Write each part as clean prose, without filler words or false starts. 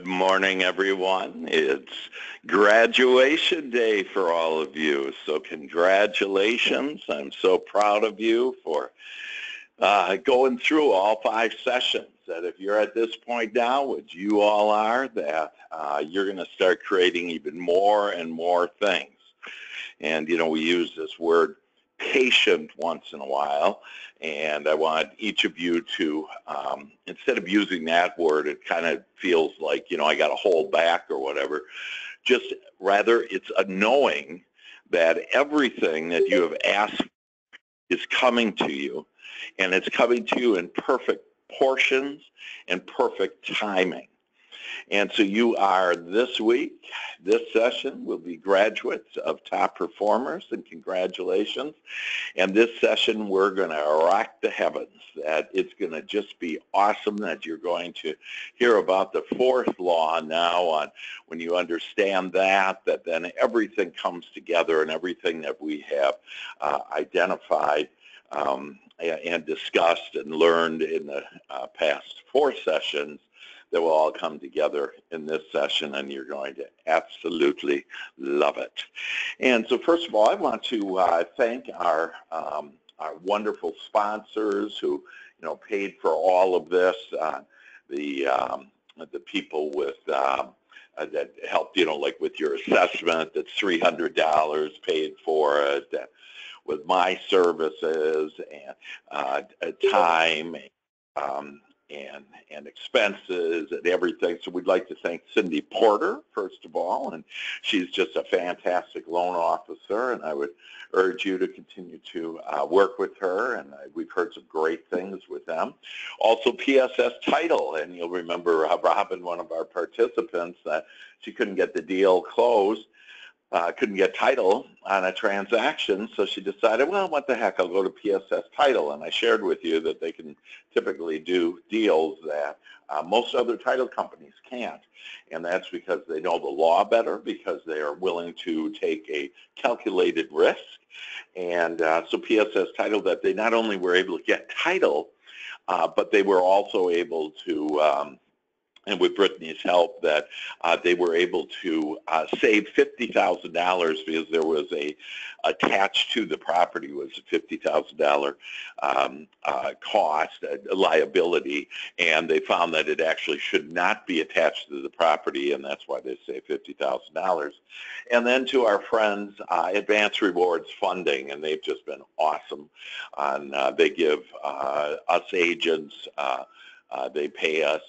Good morning, everyone. It's graduation day for all of you, so congratulations. I'm so proud of you for going through all 5 sessions. That if you're at this point now, which you all are, that you're going to start creating even more and more things. And, you know, we use this word patient once in a while, and I want each of you to, instead of using that word, it kind of feels like, you know, I got to hold back or whatever. Just rather, it's a knowing that everything that you have asked is coming to you, and it's coming to you in perfect portions and perfect timing. And so you are this week, this session will be graduates of Top Performers, and congratulations. And this session, we're going to rock the heavens. That it's going to just be awesome that you're going to hear about the fourth law now. On when you understand that, that then everything comes together and everything that we have identified and discussed and learned in the past 4 sessions, that will all come together in this session, and you're going to absolutely love it. And so first of all, I want to thank our wonderful sponsors who, you know, paid for all of this, the people with that helped, you know, like with your assessment, that's $300 paid for it, with my services and time, and expenses and everything. So we'd like to thank Cindy Porter, first of all, and she's just a fantastic loan officer, and I would urge you to continue to work with her, and we've heard some great things with them. Also PSS Title, and you'll remember Robin, one of our participants, that she couldn't get the deal closed, couldn't get title on a transaction, so she decided, well, what the heck, I'll go to PSS Title. And I shared with you that they can typically do deals that most other title companies can't. And that's because they know the law better, because they are willing to take a calculated risk. And so PSS Title, that they not only were able to get title, but they were also able to, and with Brittany's help, that they were able to save $50,000, because there was a, attached to the property was a $50,000 cost, liability, and they found that it actually should not be attached to the property, and that's why they saved $50,000. And then to our friends, Advanced Rewards Funding, and they've just been awesome. On, they give us agents, they pay us,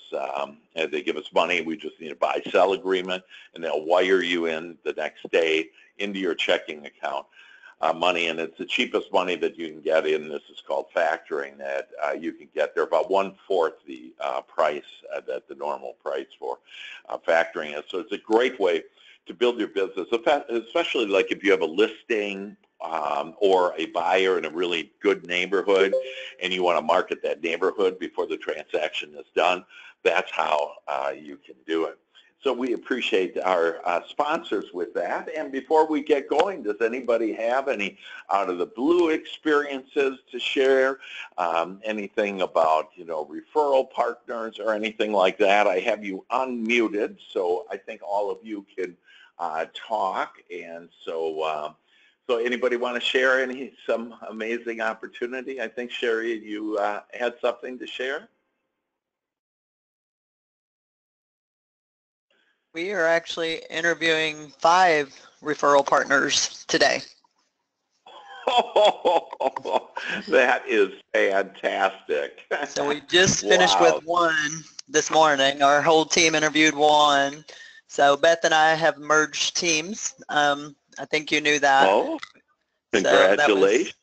and they give us money. We just need a buy-sell agreement, and they'll wire you in the next day into your checking account money, and it's the cheapest money that you can get in. This is called factoring, that you can get there about 1/4 the price that the normal price for factoring is. So it's a great way to build your business, especially like if you have a listing or a buyer in a really good neighborhood and you want to market that neighborhood before the transaction is done. That's how you can do it. So we appreciate our sponsors with that. And before we get going, does anybody have any out-of-the-blue experiences to share? Anything about, you know, referral partners or anything like that? I have you unmuted, so I think all of you can talk. And so, so anybody want to share some amazing opportunity? I think, Sherry, you had something to share? We are actually interviewing 5 referral partners today. Oh, that is fantastic. So we just finished with 1 this morning. Our whole team interviewed 1. So Beth and I have merged teams. I think you knew that. Oh, congratulations. So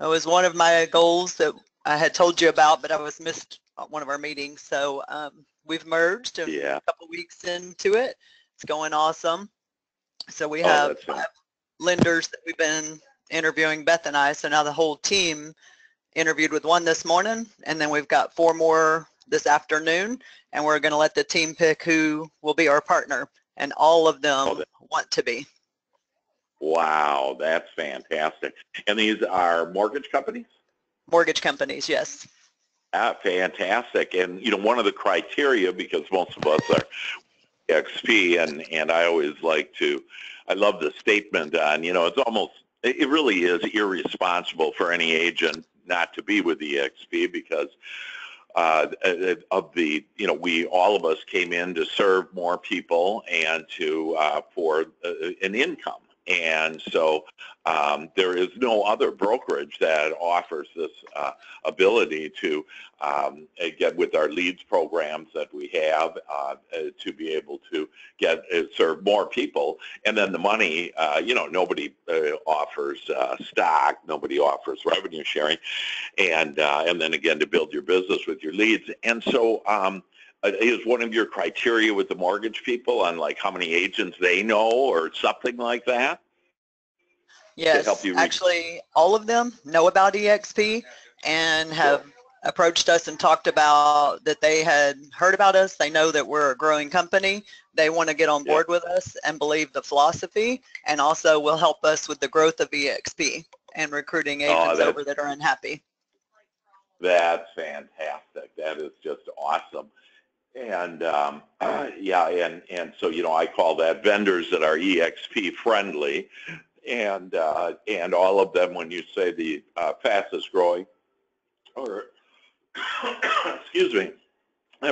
that was one of my goals that I had told you about, but I was missed one of our meetings. So we've merged, and yeah, a couple of weeks into it, it's going awesome. So we have lenders that we've been interviewing, Beth and I. So now the whole team interviewed with 1 this morning, and then we've got 4 more this afternoon, and we're going to let the team pick who will be our partner, and all of them want to be. Wow, that's fantastic. And these are mortgage companies? Mortgage companies, yes. Fantastic. And, you know, one of the criteria, because most of us are eXp, and I always like to, I love the statement on, you know, it's almost, it really is irresponsible for any agent not to be with eXp because of the, you know, we, all of us came in to serve more people and to, for an income. And so there is no other brokerage that offers this ability to get with our leads programs that we have to be able to get serve more people. And then the money, you know, nobody offers stock, nobody offers revenue sharing, and then again to build your business with your leads. And so. Is one of your criteria with the mortgage people on like how many agents they know or something like that? Yes, to help you actually all of them know about eXp and have approached us and talked about that they had heard about us. They know that we're a growing company. They want to get on board with us and believe the philosophy, and also will help us with the growth of eXp and recruiting agents over that are unhappy. That's fantastic. That is just awesome. And yeah, and so, you know, I call that vendors that are eXp friendly, and all of them, when you say the fastest growing, or excuse me,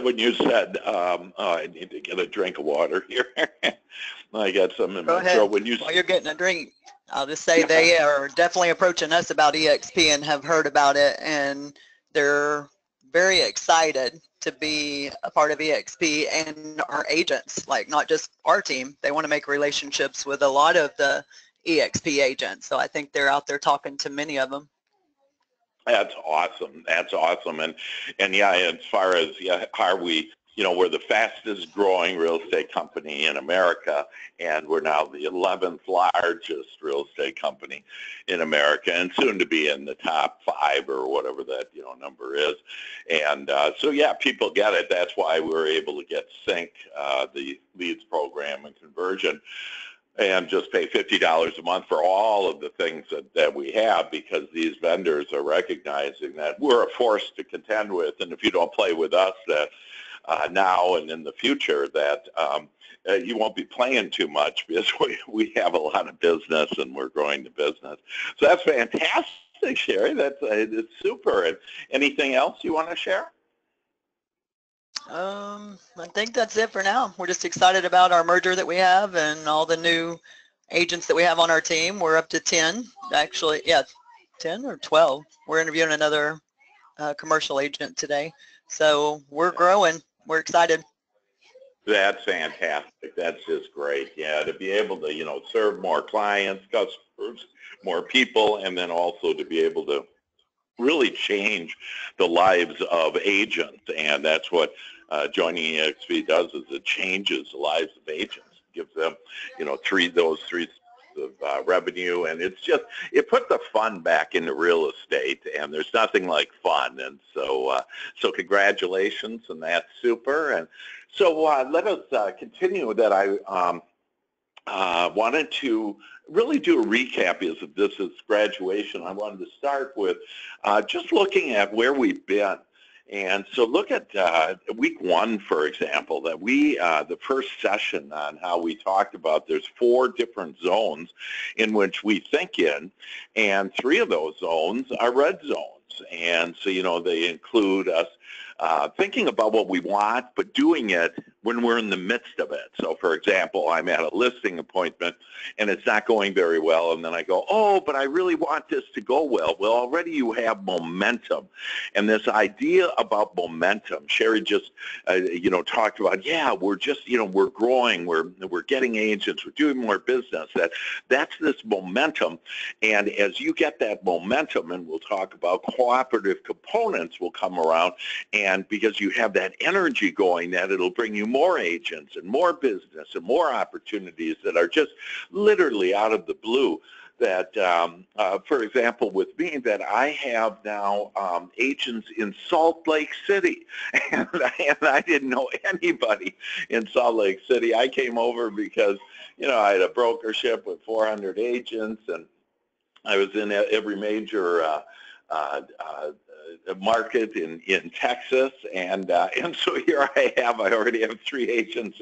when you said I need to get a drink of water here. I got some in my throat. When you you're getting a drink, I'll just say they are definitely approaching us about eXp and have heard about it, and they're very excited to be a part of eXp and our agents, like not just our team. They want to make relationships with a lot of the eXp agents. So I think they're out there talking to many of them. That's awesome. That's awesome. And yeah, as far as are we, you know, we're the fastest growing real estate company in America, and we're now the 11th largest real estate company in America, and soon to be in the top 5 or whatever that, you know, number is. And so, yeah, people get it. That's why we were able to get SYNC, the leads program and conversion, and just pay $50 a month for all of the things that we have, because these vendors are recognizing that we're a force to contend with, and if you don't play with us, that now and in the future, that you won't be playing too much, because we have a lot of business and we're growing the business. So that's fantastic, Sherry. That's it's super. And anything else you want to share? I think that's it for now. We're just excited about our merger that we have and all the new agents that we have on our team. We're up to 10, actually. Yeah, 10 or 12. We're interviewing another commercial agent today. So we're growing. We're excited. That's fantastic. That's just great. Yeah, to be able to, you know, serve more clients, customers, more people, and then also to be able to really change the lives of agents. And that's what joining eXp does, is it changes the lives of agents. It gives them, you know, those three of revenue, and it's just, it put the fun back into real estate, and there's nothing like fun. And so so congratulations, and that's super. And so let us continue that. I wanted to really do a recap, as this is graduation. I wanted to start with just looking at where we've been. And so look at week one, for example, that we, the first session on how we talked about there's 4 different zones in which we think in, and 3 of those zones are red zones. And so, you know, they include us thinking about what we want, but doing it when we're in the midst of it. So, for example, I'm at a listing appointment, and it's not going very well, and then I go, oh, but I really want this to go well. Well, already you have momentum. And this idea about momentum, Sherry just, you know, talked about, yeah, we're just, you know, we're growing, we're getting agents, we're doing more business. That's this momentum. And as you get that momentum, and we'll talk about cooperative components will come around, and because you have that energy going, that it'll bring you more agents and more business and more opportunities that are just literally out of the blue. That, for example, with me, that I have now agents in Salt Lake City, and I didn't know anybody in Salt Lake City. I came over because, you know, I had a brokership with 400 agents, and I was in every major market in Texas, and so here I already have 3 agents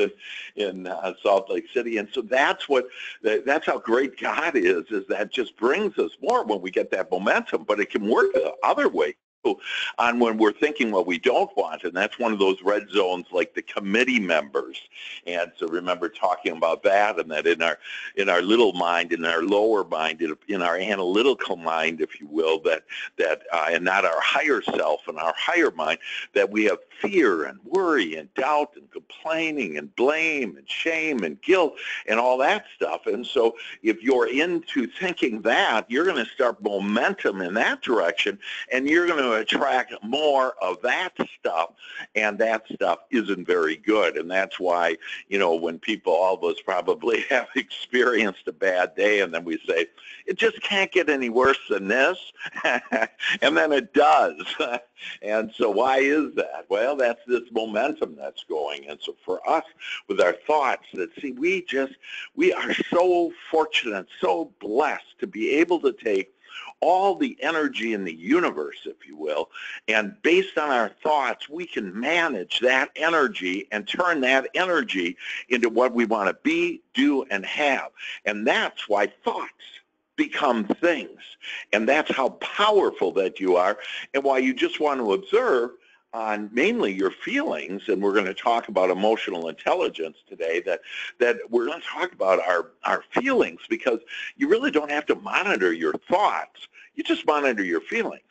in Salt Lake City, and so that's how great God is that just brings us more when we get that momentum, but it can work the other way on when we're thinking what we don't want, and that's one of those red zones, like the committee members. And so remember talking about that, and that in our little mind, in our lower mind, in our analytical mind, if you will, that and not our higher self and our higher mind, that we have fear and worry and doubt and complaining and blame and shame and guilt and all that stuff. And so if you're into thinking that, you're going to start momentum in that direction, and you're going to attract more of that stuff, and that stuff isn't very good. And that's why, you know, when people, all of us probably have experienced a bad day, and then we say, it just can't get any worse than this, and then it does. And so why is that? Well, that's this momentum that's going. And so for us, with our thoughts, that see, we are so fortunate, so blessed to be able to take all the energy in the universe, if you will, and based on our thoughts, we can manage that energy and turn that energy into what we want to be, do, and have. And that's why thoughts become things. And that's how powerful that you are, and why you just want to observe on mainly your feelings. And we're going to talk about emotional intelligence today, that we're going to talk about our feelings, because you really don't have to monitor your thoughts. You just monitor your feelings,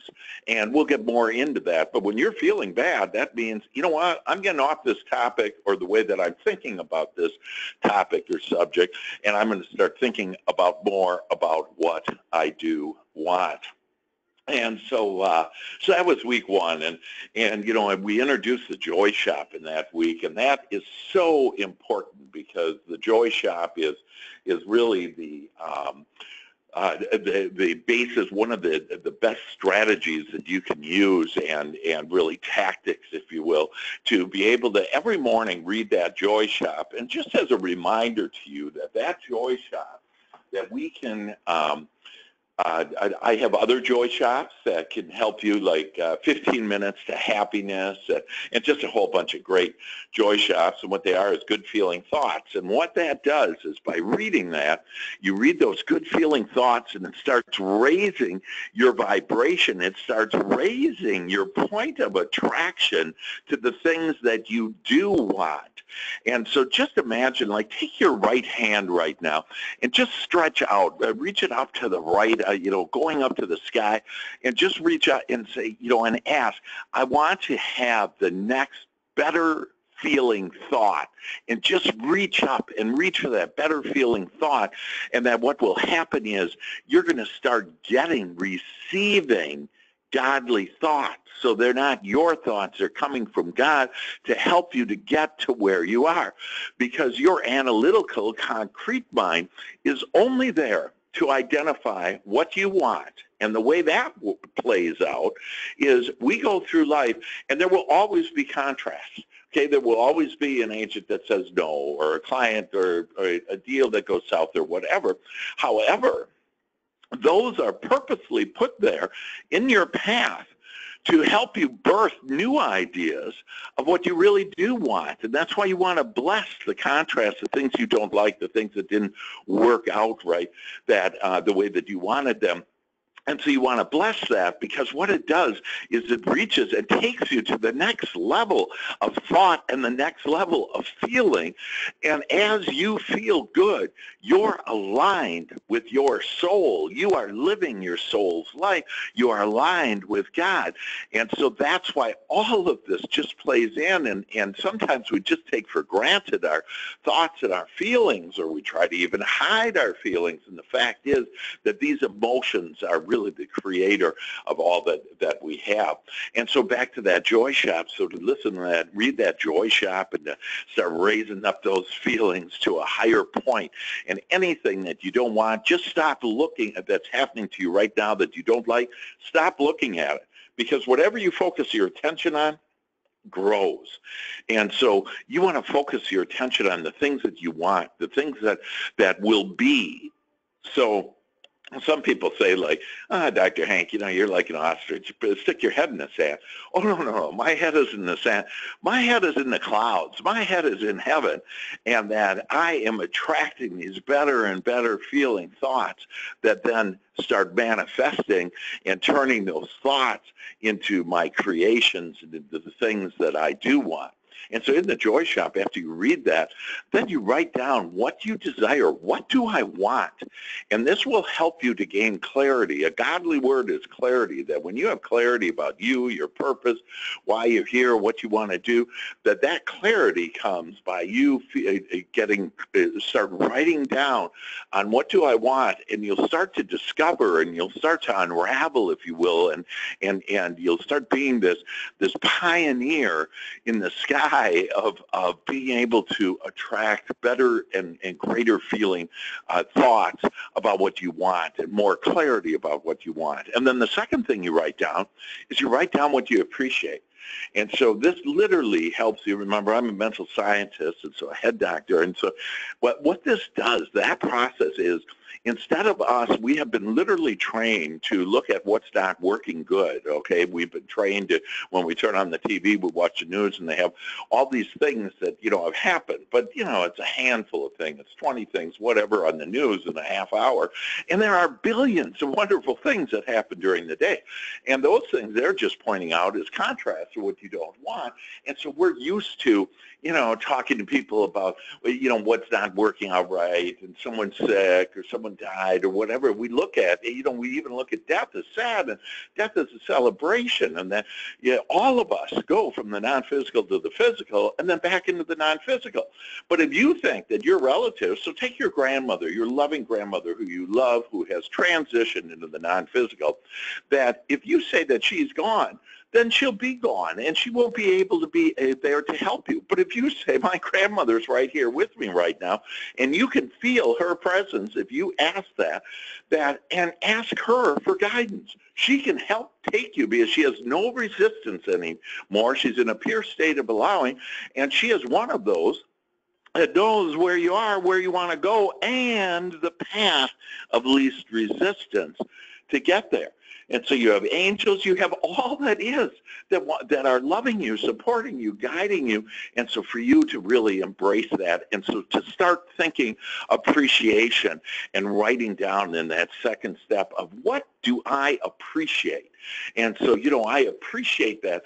and we'll get more into that. But when you're feeling bad, that means, you know what, I'm getting off this topic, or the way that I'm thinking about this topic or subject, and I'm going to start thinking about more about what I do want. And so, so that was week one, and you know, and we introduced the Joy Shop in that week, and that is so important, because the Joy Shop is really the basis, one of the best strategies that you can use, and really tactics, if you will, to be able to every morning read that Joy Shop, and just as a reminder to you that Joy Shop that we can. I have other Joy Shops that can help you, like 15 Minutes to Happiness, and just a whole bunch of great Joy Shops. And what they are is good feeling thoughts. And what that does is, by reading that, you read those good feeling thoughts, and it starts raising your vibration. It starts raising your point of attraction to the things that you do want. And so just imagine, like, take your right hand right now and just stretch out, reach it up to the right, you know, going up to the sky, and just reach out and say, you know, and ask, I want to have the next better feeling thought, and just reach up and reach for that better feeling thought. And that what will happen is you're going to start receiving godly thoughts. So they're not your thoughts, they're coming from God to help you to get to where you are, because your analytical, concrete mind is only there to identify what you want. And the way that plays out is we go through life, and there will always be contrasts. Okay, there will always be an agent that says no, or a client, or a deal that goes south, or whatever. However, those are purposely put there in your path to help you birth new ideas of what you really do want. And that's why you want to bless the contrast, the things you don't like, the things that didn't work out right, that the way that you wanted them. And so you want to bless that, because what it does is it reaches and takes you to the next level of thought and the next level of feeling. And as you feel good, you're aligned with your soul. You are living your soul's life. You are aligned with God. And so that's why all of this just plays in. And sometimes we just take for granted our thoughts and our feelings, or we try to even hide our feelings. And the fact is that these emotions are really the creator of all that we have. And so back to that Joy Shop. So to listen to that, read that Joy Shop, and to start raising up those feelings to a higher point. And anything that you don't want, just stop looking at that's happening to you right now that you don't like. Stop looking at it, because whatever you focus your attention on grows. And so you want to focus your attention on the things that you want, the things that will be. So Some people say, like, Dr. Hank, you know, you're like an ostrich. Stick your head in the sand. Oh, no, no, no. My head is in the sand. My head is in the clouds. My head is in heaven. And that I am attracting these better and better feeling thoughts that then start manifesting and turning those thoughts into my creations and into the things that I do want. And so in the Joy Shop, after you read that, then you write down what you desire. What do I want? And this will help you to gain clarity. A godly word is clarity, that when you have clarity about you, your purpose, why you're here, what you want to do, that that clarity comes by you start writing down on what do I want, and you'll start to discover and you'll start to unravel, if you will, and you'll start being this pioneer in the sky of being able to attract better and greater feeling thoughts about what you want and more clarity about what you want. And then the second thing you write down is you write down what you appreciate. And so this literally helps you. Remember, I'm a mental scientist and so a head doctor. And so what this does, that process is, instead of us, we have been literally trained to look at what's not working good, okay? We've been trained to, when we turn on the TV, we watch the news and they have all these things that, you know, have happened. But, you know, it's a handful of things. It's 20 things, whatever, on the news in a half hour. And there are billions of wonderful things that happen during the day. And those things they're just pointing out is contrast to what you don't want. And so we're used to, you know, talking to people about, you know, what's not working out right and someone's sick or someone died or whatever we look at. You know, we even look at death as sad and death as a celebration, and that, you know, all of us go from the non-physical to the physical and then back into the non-physical. But if you think that your relatives, so take your grandmother, your loving grandmother who you love, who has transitioned into the non-physical, that if you say that she's gone, then she'll be gone and she won't be able to be there to help you. But if you say, my grandmother's right here with me right now, and you can feel her presence, if you ask that and ask her for guidance, she can help take you because she has no resistance anymore. She's in a pure state of allowing, and she is one of those that knows where you are, where you want to go, and the path of least resistance to get there. And so you have angels, you have all that is, that are loving you, supporting you, guiding you. And so for you to really embrace that, and so to start thinking appreciation and writing down in that second step of what do I appreciate? And so, you know, I appreciate that,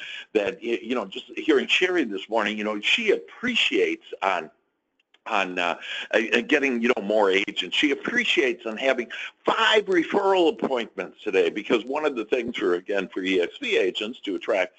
you know, just hearing Sherry this morning, you know, she appreciates on getting, you know, more agents. She appreciates on having 5 referral appointments today, because one of the things for eXp agents to attract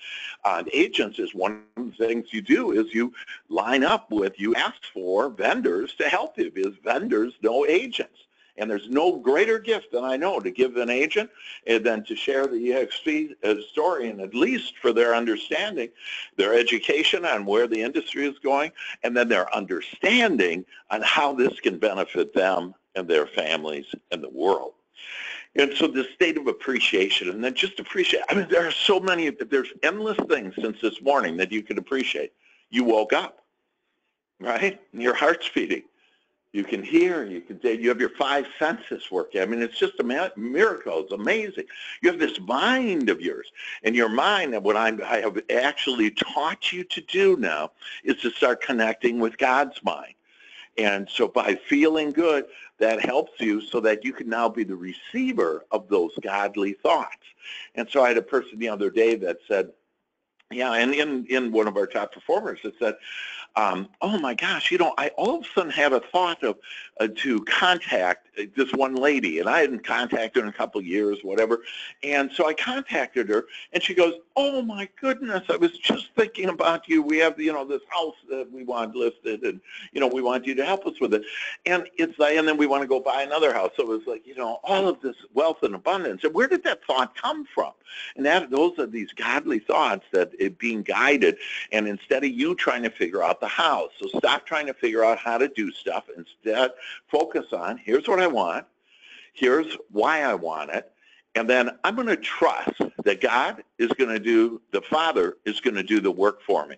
agents is, one of the things you do is you line up with, you ask for vendors to help you, because vendors know agents. And there's no greater gift than I know to give an agent than to share the eXp story, and at least for their understanding, their education on where the industry is going, and then their understanding on how this can benefit them and their families and the world. And so the state of appreciation, and then just appreciate, I mean, there are so many, there's endless things since this morning that you can appreciate. You woke up, right? And your heart's beating. You can hear, you have your 5 senses working. I mean, it's just a miracle. It's amazing. You have this mind of yours, and your mind, and what I have actually taught you to do now is to start connecting with God's mind. And so by feeling good, that helps you so that you can now be the receiver of those godly thoughts. And so I had a person the other day that said, yeah, and in one of our top performers, it said, oh my gosh, you know, I all of a sudden had a thought of to contact this one lady, and I hadn't contacted her in a couple years, whatever, and so I contacted her, and she goes, oh my goodness, I was just thinking about you. We have, you know, this house that we want listed, and, you know, we want you to help us with it, and it's like, and then we want to go buy another house. So it was like, you know, all of this wealth and abundance, and where did that thought come from? And those are these godly thoughts that it being guided, and instead of you trying to figure out the how. So stop trying to figure out how to do stuff. Instead, focus on, here's what I want, here's why I want it, and then I'm going to trust that God is going to do, the Father is going to do the work for me.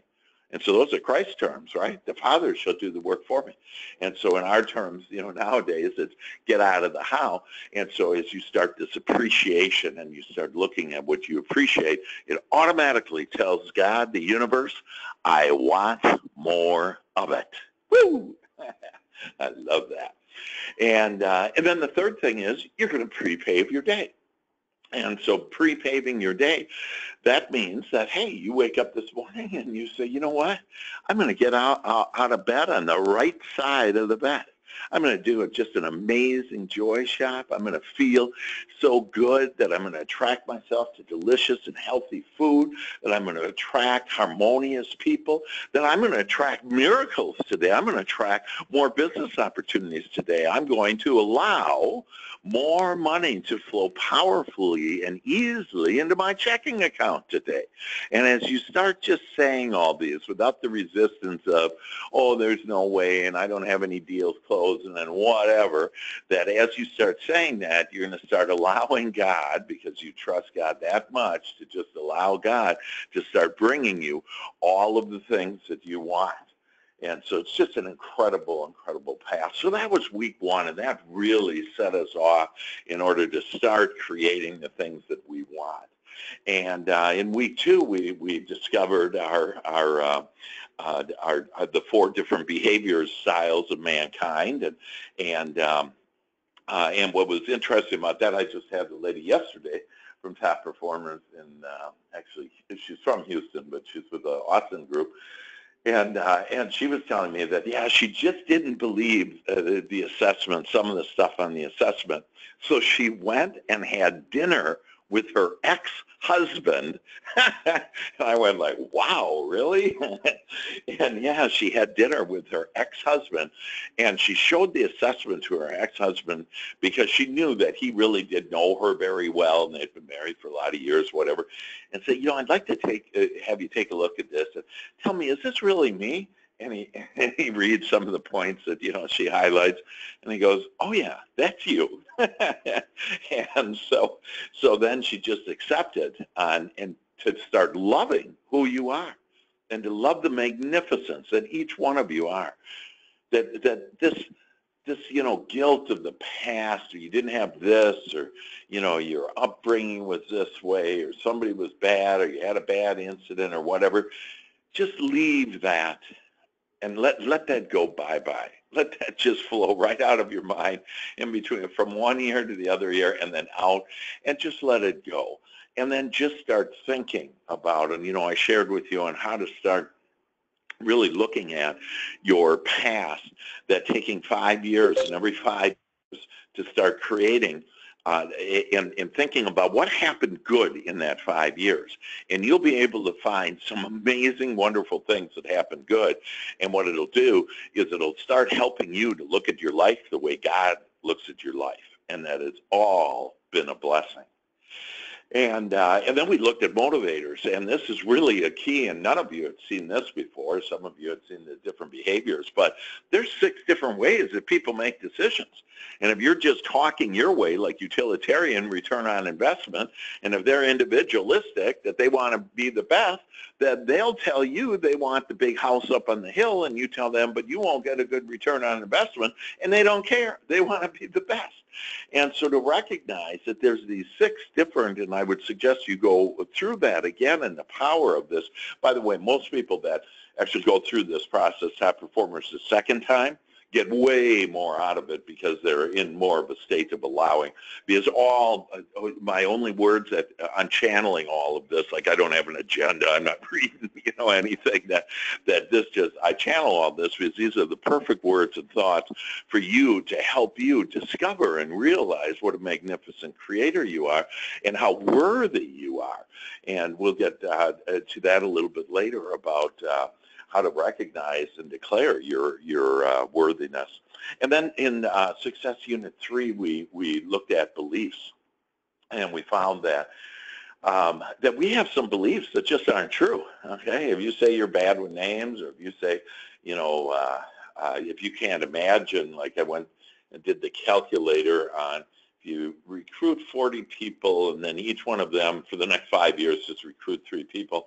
And so those are Christ's terms, right? The Father shall do the work for me. And so in our terms, you know, nowadays it's get out of the how. And so as you start this appreciation and you start looking at what you appreciate, it automatically tells God, the universe, I want more of it. Woo! I love that. And then the third thing is you're going to prepave your day. And so prepaving your day, that means that, hey, you wake up this morning and you say, you know what, I'm going to get out of bed on the right side of the bed. I'm going to do just an amazing joy shop. I'm going to feel so good that I'm going to attract myself to delicious and healthy food, that I'm going to attract harmonious people, that I'm going to attract miracles today. I'm going to attract more business opportunities today. I'm going to allow more money to flow powerfully and easily into my checking account today. And as you start just saying all these without the resistance of, oh, there's no way and I don't have any deals closed, and then whatever, that as you start saying that, you're going to start allowing God, because you trust God that much, to just allow God to start bringing you all of the things that you want. And so it's just an incredible, incredible path. So that was week one, and that really set us off in order to start creating the things that we want. And in week two, we discovered the four different behavior styles of mankind, and what was interesting about that, I just had the lady yesterday from Top Performers, and actually she's from Houston, but she's with the Austin group, and she was telling me that, yeah, she just didn't believe the assessment, some of the stuff on the assessment, so she went and had dinner with her ex-husband. And I went like, wow, really? And yeah, she had dinner with her ex-husband, and she showed the assessment to her ex-husband because she knew that he really did know her very well, and they'd been married for a lot of years, whatever, and said, you know, I'd like to have you take a look at this and tell me, is this really me? And he reads some of the points that, you know, she highlights, and he goes, oh, yeah, that's you. And so then she just accepted and to start loving who you are and to love the magnificence that each one of you are, that this, you know, guilt of the past, or you didn't have this, or, you know, your upbringing was this way, or somebody was bad, or you had a bad incident, or whatever, just leave that. And let that go bye-bye. Let that just flow right out of your mind in between, from one ear to the other ear and then out, and just let it go. And then just start thinking about, and you know, I shared with you on how to start really looking at your past, that taking 5 years, and every 5 years to start creating and thinking about what happened good in that 5 years. And you'll be able to find some amazing, wonderful things that happened good. And what it'll do is it'll start helping you to look at your life the way God looks at your life, and that it's all been a blessing. And then we looked at motivators, and this is really a key, and none of you had seen this before. Some of you had seen the different behaviors, but there's 6 different ways that people make decisions. And if you're just talking your way, like utilitarian return on investment, and if they're individualistic, that they want to be the best, that they'll tell you they want the big house up on the hill, and you tell them, but you won't get a good return on investment, and they don't care. They want to be the best. And so to recognize that there's these 6 different, and I would suggest you go through that again and the power of this. By the way, most people that actually go through this process, Top Performers, the second time, get way more out of it because they're in more of a state of allowing. Because all my only words that I'm channeling all of this, like I don't have an agenda, I'm not reading, you know, anything that this just, I channel all this because these are the perfect words and thoughts for you to help you discover and realize what a magnificent creator you are and how worthy you are. And we'll get to that a little bit later about how to recognize and declare your worthiness. And then in Success Unit 3, we looked at beliefs, and we found that we have some beliefs that just aren't true, okay? If you say you're bad with names, or if you say, you know, if you can't imagine, like I went and did the calculator on, if you recruit 40 people, and then each one of them for the next 5 years just recruit 3 people,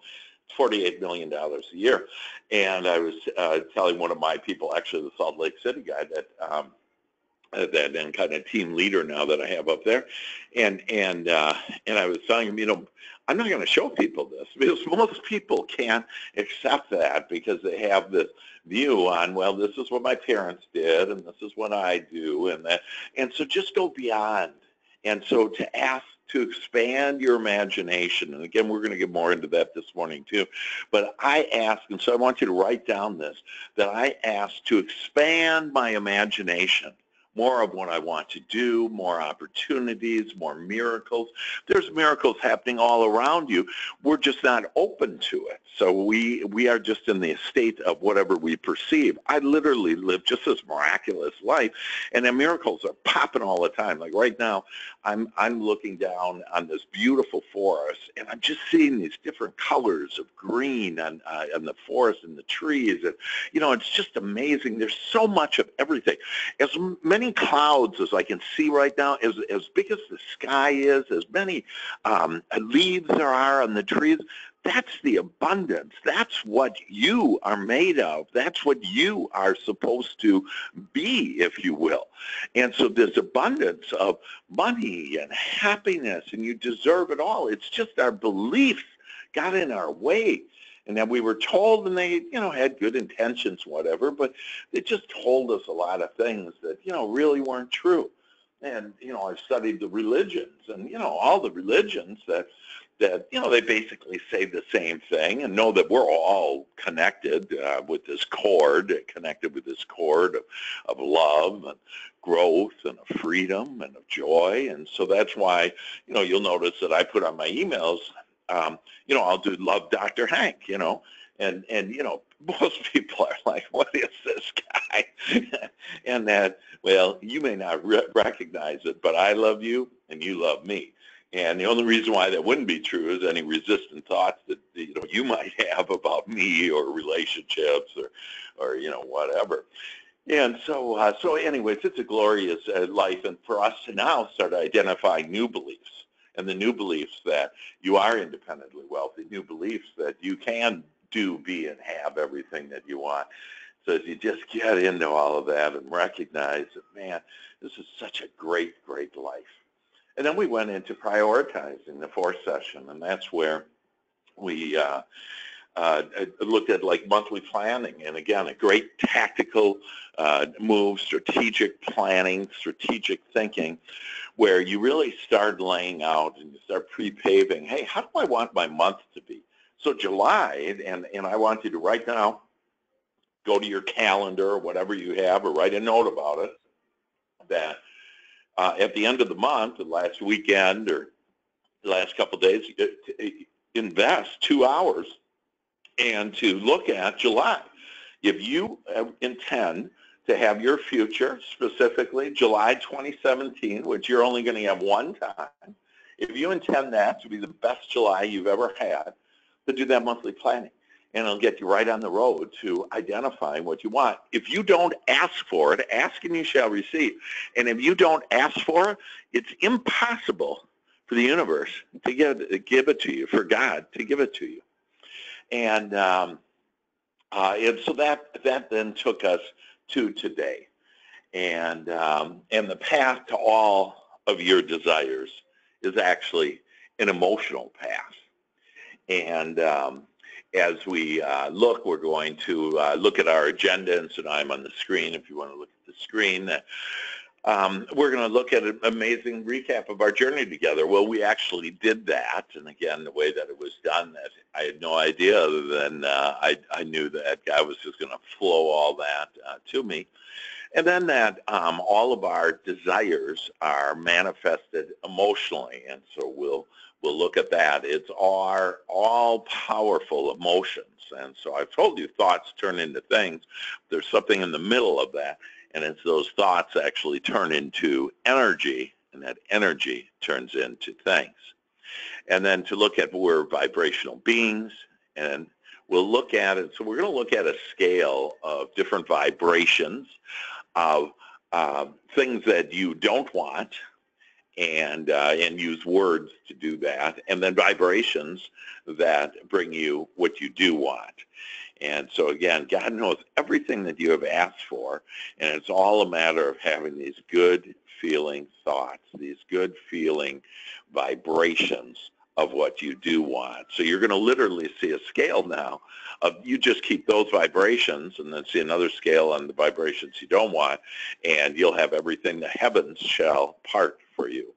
$48 million a year. And I was telling one of my people, actually the Salt Lake City guy, that that and kind of team leader now that I have up there, and I was telling him, you know, I'm not going to show people this because most people can't accept that because they have this view on, well, this is what my parents did and this is what I do and that, and so just go beyond. And so to ask to expand your imagination, and again, we're going to get more into that this morning too, but I ask, and so I want you to write down this, that I ask to expand my imagination. More of what I want to do, more opportunities, more miracles. There's miracles happening all around you. We're just not open to it. So we are just in the state of whatever we perceive. I literally live just this miraculous life, and the miracles are popping all the time. Like right now, I'm looking down on this beautiful forest, and I'm just seeing these different colors of green on the forest and the trees. And, you know, it's just amazing. There's so much of everything. As many clouds as I can see right now, as big as the sky is, as many leaves there are on the trees, that's the abundance. That's what you are made of. That's what you are supposed to be, if you will. And so this abundance of money and happiness, and you deserve it all. It's just our beliefs got in our way. And that we were told, and they, you know, had good intentions, whatever, but they just told us a lot of things that, you know, really weren't true. And, you know, I've studied the religions, and, you know, all the religions that you know, they basically say the same thing and know that we're all connected with this cord, of love and growth and of freedom and of joy. And so that's why, you know, you'll notice that I put on my emails, you know, I'll do Love Dr. Hank, you know, and you know, most people are like, what is this guy? And that, well, you may not recognize it, but I love you and you love me. And the only reason why that wouldn't be true is any resistant thoughts that, you know, you might have about me or relationships or you know, whatever. And so, so anyways, it's a glorious life, and for us to now start identifying new beliefs. And the new beliefs that you are independently wealthy, new beliefs that you can do, be, and have everything that you want. So if you just get into all of that and recognize that, man, this is such a great, great life. And then we went into prioritizing, the fourth session, and that's where we looked at like monthly planning, and again, a great tactical move, strategic planning, strategic thinking, where you really start laying out and you start pre-paving, hey, how do I want my month to be? So July, and I want you to right now go to your calendar or whatever you have, or write a note about it, that at the end of the month, the last weekend or the last couple of days, invest 2 hours and to look at July. If you intend to have your future, specifically July 2017, which you're only going to have one time, if you intend that to be the best July you've ever had, then do that monthly planning. And it'll get you right on the road to identifying what you want. If you don't ask for it, ask and you shall receive. And if you don't ask for it, it's impossible for the universe to give it to you, for God to give it to you. And so that then took us to today, and the path to all of your desires is actually an emotional path. And as we look, we're going to look at our agenda, and so now I'm on the screen. If you want to look at the screen, we're going to look at an amazing recap of our journey together. Well, we actually did that, and again, the way that it was done, that I had no idea other than I knew that guy was just going to flow all that to me. And then that all of our desires are manifested emotionally, and so we'll look at that. It's our all-powerful emotions, and so I've told you thoughts turn into things. There's something in the middle of that. And it's those thoughts actually turn into energy, and that energy turns into things. And then to look at, we're vibrational beings, and we'll look at it. So we're going to look at a scale of different vibrations of things that you don't want, and use words to do that, and then vibrations that bring you what you do want. And so again, God knows everything that you have asked for, and it's all a matter of having these good feeling thoughts, these good feeling vibrations of what you do want. So you're going to literally see a scale now of you just keep those vibrations, and then see another scale on the vibrations you don't want, and you'll have everything the heavens shall part for you.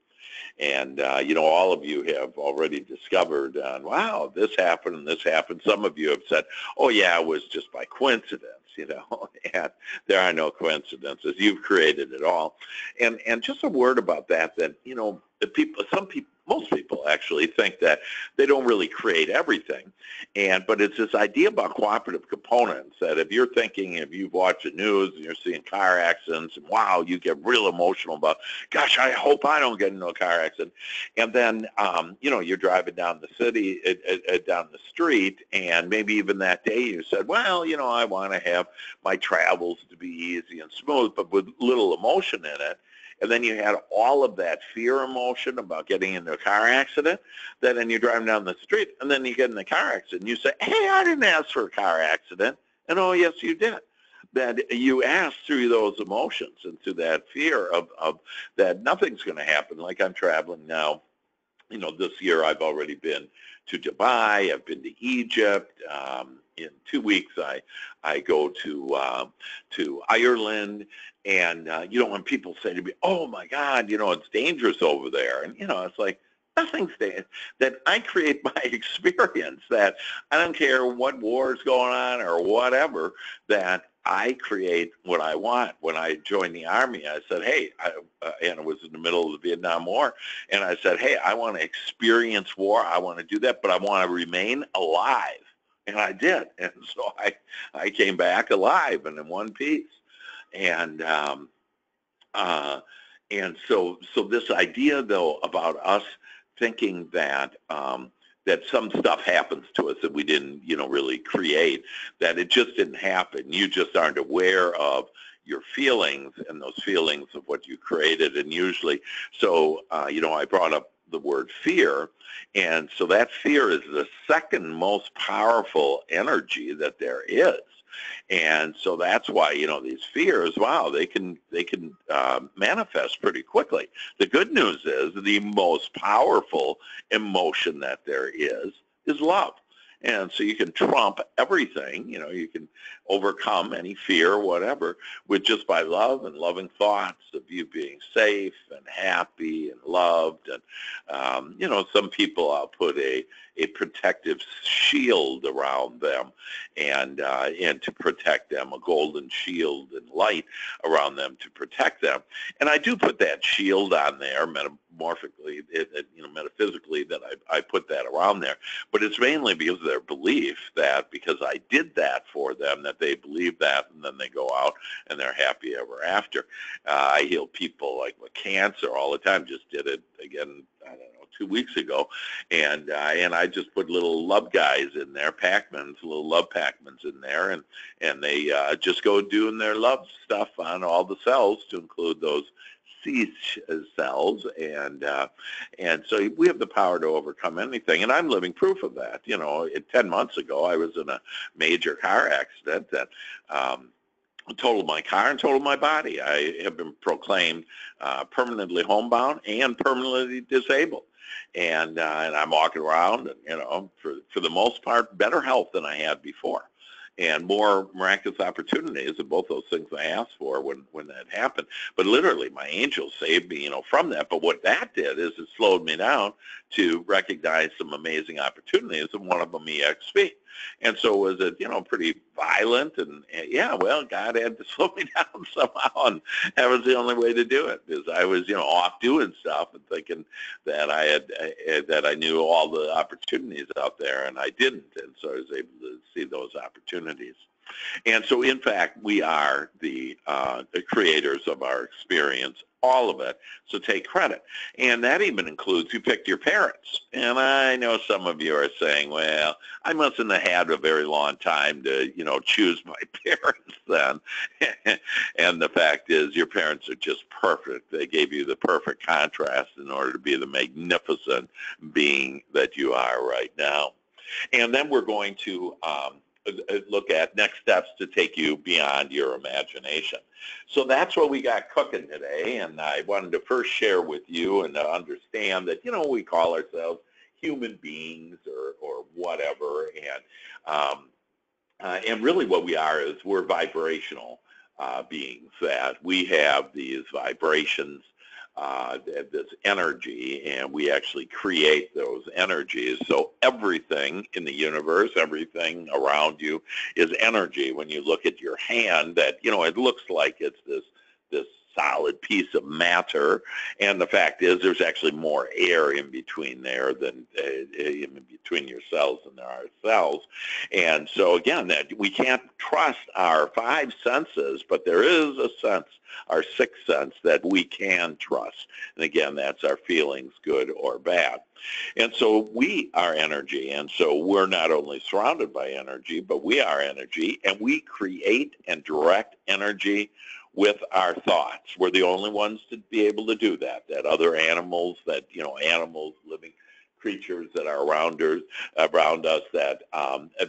And you know, all of you have already discovered, wow, this happened and this happened. Some of you have said, oh yeah, it was just by coincidence, you know, and there are no coincidences. You've created it all. And just a word about that, that, you know, the people, some people, most people actually think that they don't really create everything, but it's this idea about cooperative components, that if you're thinking, if you've watched the news and you're seeing car accidents, and wow, you get real emotional about, gosh, I hope I don't get into a car accident, and then you know, you're driving down the city, down the street, and maybe even that day you said, well, you know, I want to have my travels to be easy and smooth, but with little emotion in it. And then you had all of that fear emotion about getting into a car accident. Then you're driving down the street, and then you get in the car accident. And you say, hey, I didn't ask for a car accident. And oh, yes, you did. That you asked through those emotions and through that fear of that nothing's going to happen. Like I'm traveling now. You know, this year I've already been to Dubai. I've been to Egypt. In 2 weeks, I go to Ireland, and you know, when people say to me, "Oh my God, you know, it's dangerous over there," and you know, it's like nothing's dangerous. That I create my experience. That I don't care what war is going on or whatever. That I create what I want. When I joined the Army, I said, hey, and it was in the middle of the Vietnam War, and I said, hey, I want to experience war. I want to do that, but I want to remain alive. And I did. And so I came back alive and in one piece. And so this idea, though, about us thinking that that some stuff happens to us that we didn't, you know, really create, that it just didn't happen. You just aren't aware of your feelings and those feelings of what you created. And usually, so, you know, I brought up the word fear, and so that fear is the second most powerful energy that there is. And so that's why, you know, these fears, wow, they can manifest pretty quickly. The good news is the most powerful emotion that there is love. And so you can trump everything, you know, you can overcome any fear or whatever with just by love and loving thoughts of you being safe and happy and loved. And, you know, some people I'll put a protective shield around them and to protect them, a golden shield and light around them to protect them. And I do put that shield on there metamorphically, you know, metaphysically, that I put that around there. But it's mainly because of their belief that because I did that for them, that they believe that, and then they go out and they're happy ever after. I heal people like with cancer all the time. Just did it again, I don't know, 2 weeks ago, and I just put little love guys in there, Pac-Mans, little love Pac-Mans in there, and they just go doing their love stuff on all the cells, to include those C cells, and so we have the power to overcome anything, and I'm living proof of that. You know, 10 months ago, I was in a major car accident that totaled my car and totaled my body. I have been proclaimed permanently homebound and permanently disabled. And I'm walking around, and, you know, for the most part, better health than I had before, and more miraculous opportunities, and both those things I asked for when that happened. But literally, my angel saved me, you know, from that. But what that did is it slowed me down to recognize some amazing opportunities, and one of them eXp. And so was it, you know, pretty violent, and yeah, well, God had to slow me down somehow, and that was the only way to do it, because I was, you know, off doing stuff and thinking that I knew all the opportunities out there, and I didn't, and so I was able to see those opportunities. And so, in fact, we are the creators of our experience all of it, so take credit. And that even includes you picked your parents. And I know some of you are saying, well, I mustn't have had a very long time to, you know, choose my parents then. And the fact is your parents are just perfect. They gave you the perfect contrast in order to be the magnificent being that you are right now. And then we're going to look at next steps to take you beyond your imagination. So that's what we got cooking today, and I wanted to first share with you and to understand that, you know, we call ourselves human beings or whatever, and really what we are is we're vibrational beings, that we have these vibrations, this energy, and we actually create those energies. So everything in the universe, everything around you is energy. When you look at your hand, that, you know, it looks like it's this solid piece of matter, and the fact is there's actually more air in between there than in between your cells than there are cells. And so again, that we can't trust our five senses, but there is a sense, our sixth sense, that we can trust. And again, that's our feelings, good or bad. And so we are energy, and so we're not only surrounded by energy, but we are energy, and we create and direct energy with our thoughts. We're the only ones to be able to do that, that other animals, that, you know, animals, living creatures that are around us, that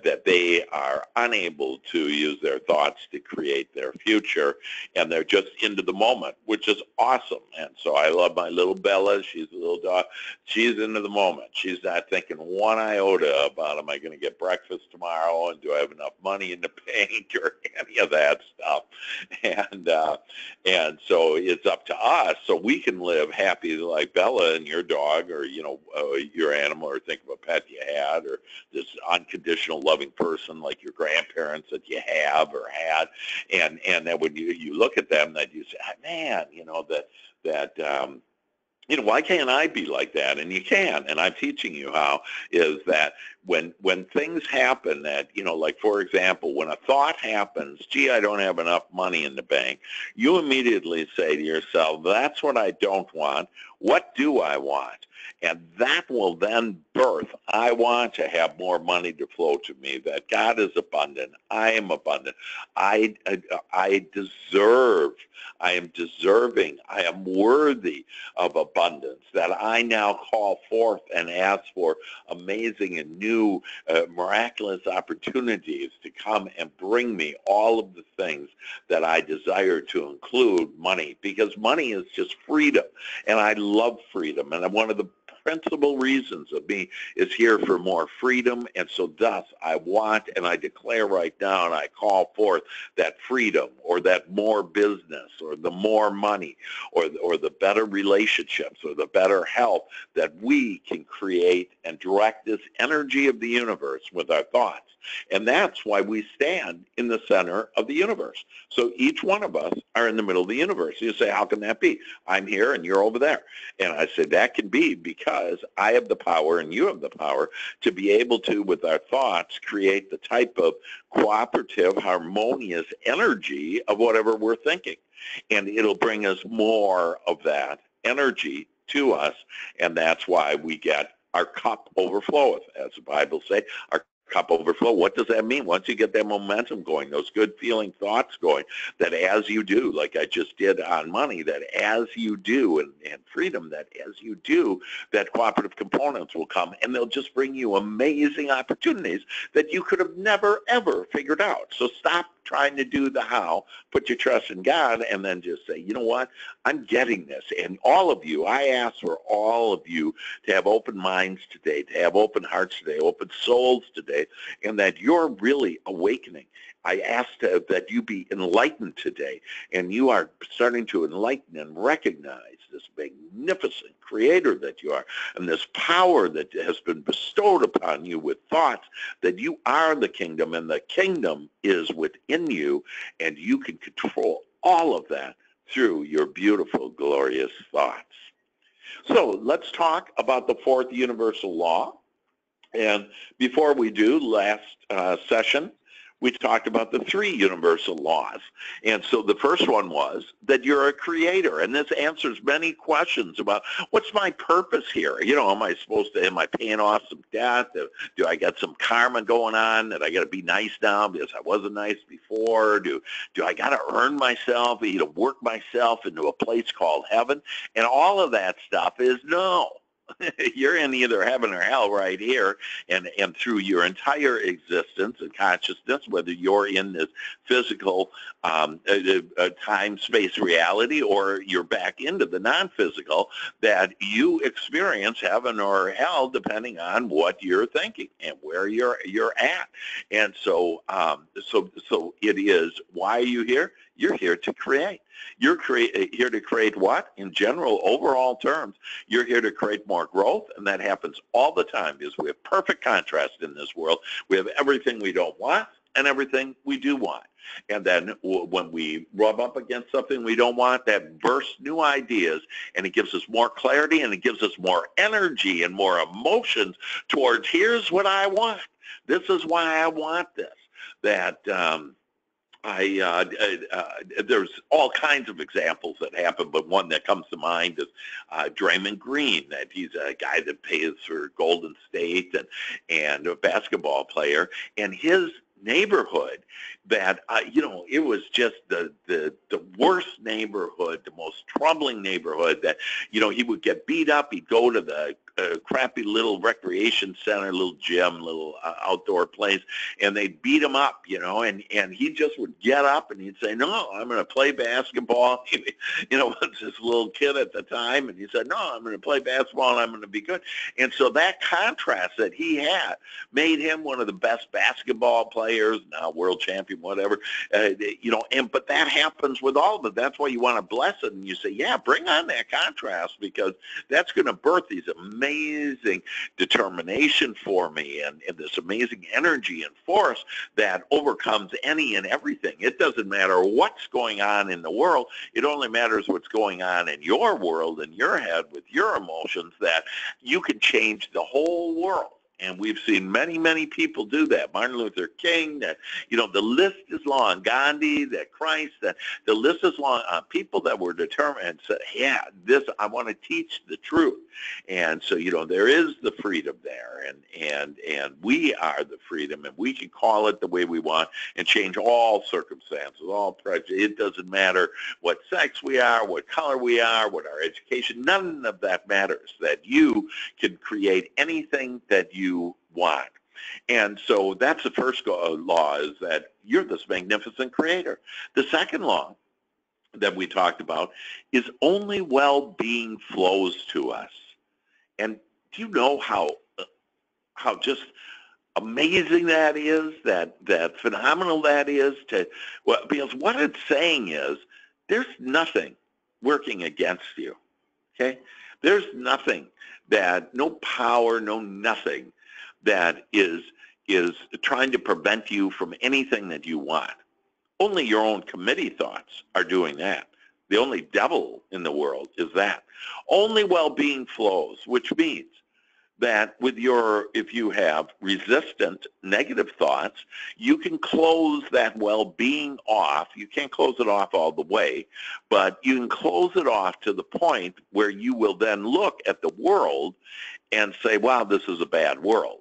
that they are unable to use their thoughts to create their future, and they're just into the moment, which is awesome. And so I love my little Bella. She's a little dog. She's into the moment. She's not thinking one iota about, am I going to get breakfast tomorrow, and do I have enough money in the bank, or any of that stuff. And so it's up to us, so we can live happy like Bella and your dog, or, you know, your animal, or think of a pet you had, or this unconditional loving person like your grandparents that you have or had, and that when you look at them, that you say, man, you know, you know, why can't I be like that? And you can, and I'm teaching you how, is that when things happen that, you know, like, for example, when a thought happens, gee, I don't have enough money in the bank, you immediately say to yourself, that's what I don't want. What do I want? And that will then birth, I want to have more money to flow to me, that God is abundant, I am abundant, I am deserving, I am worthy of abundance, that I now call forth and ask for amazing and new miraculous opportunities to come and bring me all of the things that I desire, to include money, because money is just freedom, and I love freedom, and one of the principal reasons of me is here for more freedom, and so thus I want, and I declare right now, and I call forth that freedom, or that more business, or the more money, or the better relationships, or the better health, that we can create and direct this energy of the universe with our thoughts. And that's why we stand in the center of the universe. So each one of us are in the middle of the universe. You say, how can that be? I'm here and you're over there. And I say, that can be because I have the power and you have the power to be able to, with our thoughts, create the type of cooperative, harmonious energy of whatever we're thinking. And it'll bring us more of that energy to us. And that's why we get our cup overfloweth, as the Bible says. Our cup overflow. What does that mean? Once you get that momentum going, those good feeling thoughts going, that as you do, like I just did on money, that as you do, and freedom, that as you do, that cooperative components will come, and they'll just bring you amazing opportunities that you could have never, ever figured out. So stop trying to do the how, put your trust in God, and then just say, you know what, I'm getting this. And all of you, I ask for all of you to have open minds today, to have open hearts today, open souls today, and that you're really awakening. I ask that you be enlightened today, and you are starting to enlighten and recognize this magnificent creator that you are, and this power that has been bestowed upon you with thoughts, that you are the kingdom, and the kingdom is within you, and you can control all of that through your beautiful, glorious thoughts. So let's talk about the fourth universal law. And before we do, last session, we talked about the three universal laws. And so the first one was that you're a creator, and this answers many questions about what's my purpose here? You know, am I paying off some debt? Do I got some karma going on that I got to be nice now because I wasn't nice before? Do I got to earn myself, work myself into a place called heaven? And all of that stuff is no. You're in either heaven or hell right here, and through your entire existence and consciousness, whether you're in this physical time-space reality or you're back into the non-physical, that you experience heaven or hell depending on what you're thinking and where you're at. And so, so it is. Why are you here? You're here to create. You're here to create what? In general, overall terms, you're here to create more growth, and that happens all the time because we have perfect contrast in this world. We have everything we don't want and everything we do want. And then when we rub up against something we don't want, that bursts new ideas, and it gives us more clarity, and it gives us more energy and more emotions towards here's what I want. This is why I want this. That... there's all kinds of examples that happen, but one that comes to mind is Draymond Green. That he's a guy that plays for Golden State and a basketball player, and his neighborhood that it was just the worst neighborhood, the most troubling neighborhood. That he would get beat up. He'd go to the crappy little recreation center, little gym, little outdoor place, and they'd beat him up. And he just would get up and he'd say, "No, I'm going to play basketball." Was this little kid at the time, and he said, "No, I'm going to play basketball and I'm going to be good." And so that contrast that he had made him one of the best basketball players, now world champion, whatever. But that happens with all of it. That's why you want to bless it, and you say, yeah, bring on that contrast, because that's going to birth these amazing determination for me and this amazing energy and force that overcomes any and everything. It doesn't matter what's going on in the world. It only matters what's going on in your world, in your head, with your emotions, that you can change the whole world. And we've seen many, many people do that. Martin Luther King, that, the list is long. Gandhi, that Christ, that the list is long. People that were determined and said, yeah, I want to teach the truth. And so, there is the freedom there. And we are the freedom, and we can call it the way we want and change all circumstances, all prejudice. It doesn't matter what sex we are, what color we are, what our education, none of that matters, that you can create anything that you want. And so that's the first law, is that you're this magnificent creator. The second law that we talked about is only well-being flows to us. And do you know how just amazing that is, that phenomenal that is? Because what it's saying is there's nothing working against you, okay? There's nothing no power, no nothing that is trying to prevent you from anything that you want. Only your own committee thoughts are doing that. The only devil in the world is that. Only well-being flows, which means that if you have resistant negative thoughts, you can close that well-being off. You can't close it off all the way, but you can close it off to the point where you will then look at the world and say, wow, this is a bad world.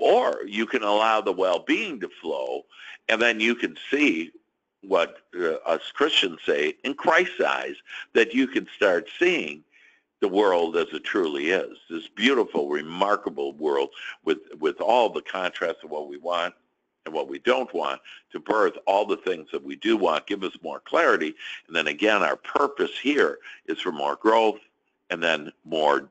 Or you can allow the well-being to flow, and then you can see what us Christians say, in Christ's eyes, that you can start seeing the world as it truly is, this beautiful, remarkable world with all the contrast of what we want and what we don't want, to birth all the things that we do want, give us more clarity. And then again, our purpose here is for more growth and then more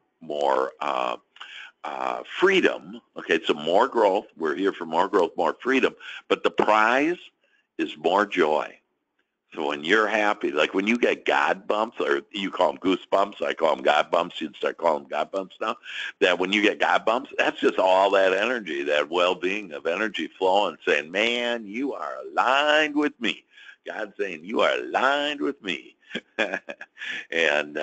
freedom. Okay, so more growth. We're here for more growth, more freedom. But the prize is more joy. So when you're happy, like when you get God bumps, or you call them goosebumps, I call them God bumps, you'd start calling them God bumps now, that when you get God bumps, that's just all that energy, that well-being of energy flowing, saying, man, you are aligned with me. God's saying, you are aligned with me. And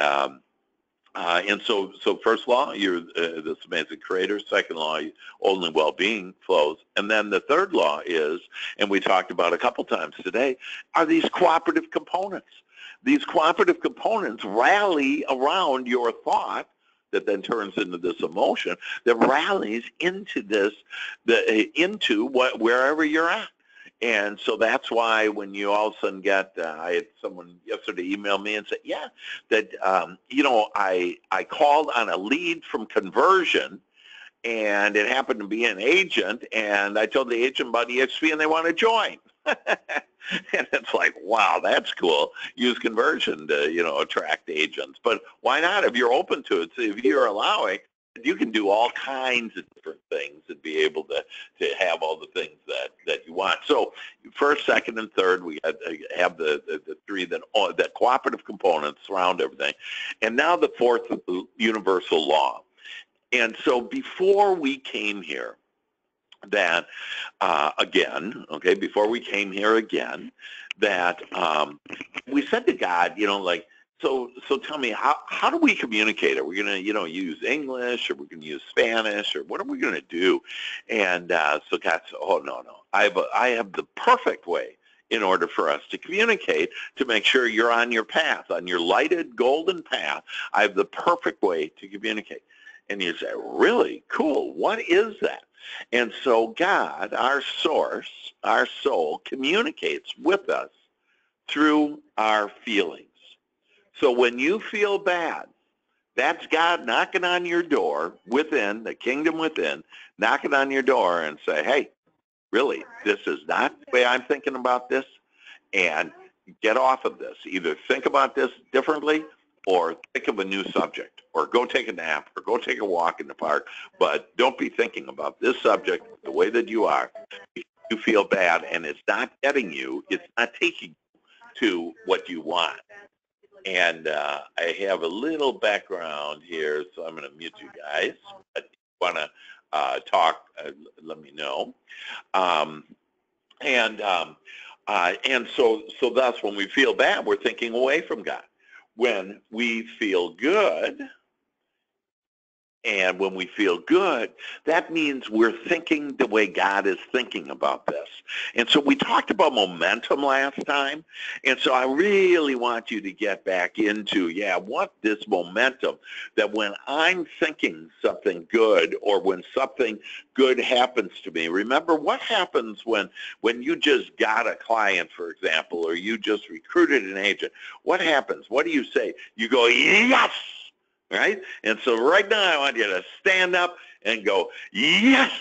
And so first law, you're this amazing creator. Second law, only well-being flows. And then the third law is, and we talked about a couple times today, are these cooperative components. These cooperative components rally around your thought that then turns into this emotion that rallies into this, into wherever you're at. And so that's why when you all of a sudden get, I had someone yesterday email me and said, yeah, that, you know, I called on a lead from conversion and it happened to be an agent, and I told the agent about eXp and they want to join. And it's like, wow, that's cool. Use conversion to, you know, attract agents. But why not? If you're open to it, so if you're allowing, you can do all kinds of different things and be able to have all the things that you want. So first, second, and third, we have the three that cooperative components surround everything. And now the fourth universal law. And so before we came here, we said to God, you know, like, so tell me, how do we communicate? Are we going to, you know, use English, or we're going to use Spanish, or what are we going to do? And so God said, oh, no, I have the perfect way in order for us to communicate, to make sure you're on your path, on your lighted golden path. I have the perfect way to communicate. And you say, really? Cool. What is that? And so God, our source, our soul, communicates with us through our feelings. So when you feel bad, that's God knocking on your door within, the kingdom within, knocking on your door and say, hey, really, this is not the way I'm thinking about this, and get off of this. Either think about this differently, or think of a new subject, or go take a nap, or go take a walk in the park, but don't be thinking about this subject the way that you are. You feel bad, and it's not getting you, it's not taking you to what you want. And I have a little background here, so I'm going to mute you guys. But if you want to talk, let me know. So thus, when we feel bad, we're thinking away from God. When we feel good, and when we feel good, that means we're thinking the way God is thinking about this. And so we talked about momentum last time, and so I really want you to get back into, yeah, what this momentum, that when I'm thinking something good, or when something good happens to me, remember what happens when you just got a client, for example, or you just recruited an agent. What happens? What do you say? You go, yes! Right? And so right now I want you to stand up and go, yes!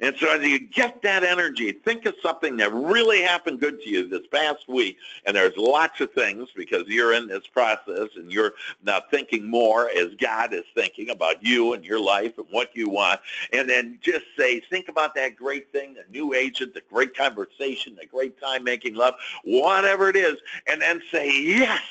And so as you get that energy, think of something that really happened good to you this past week, and there's lots of things because you're in this process and you're now thinking more as God is thinking about you and your life and what you want. And then just say, think about that great thing, the new agent, the great conversation, the great time making love, whatever it is, and then say, yes!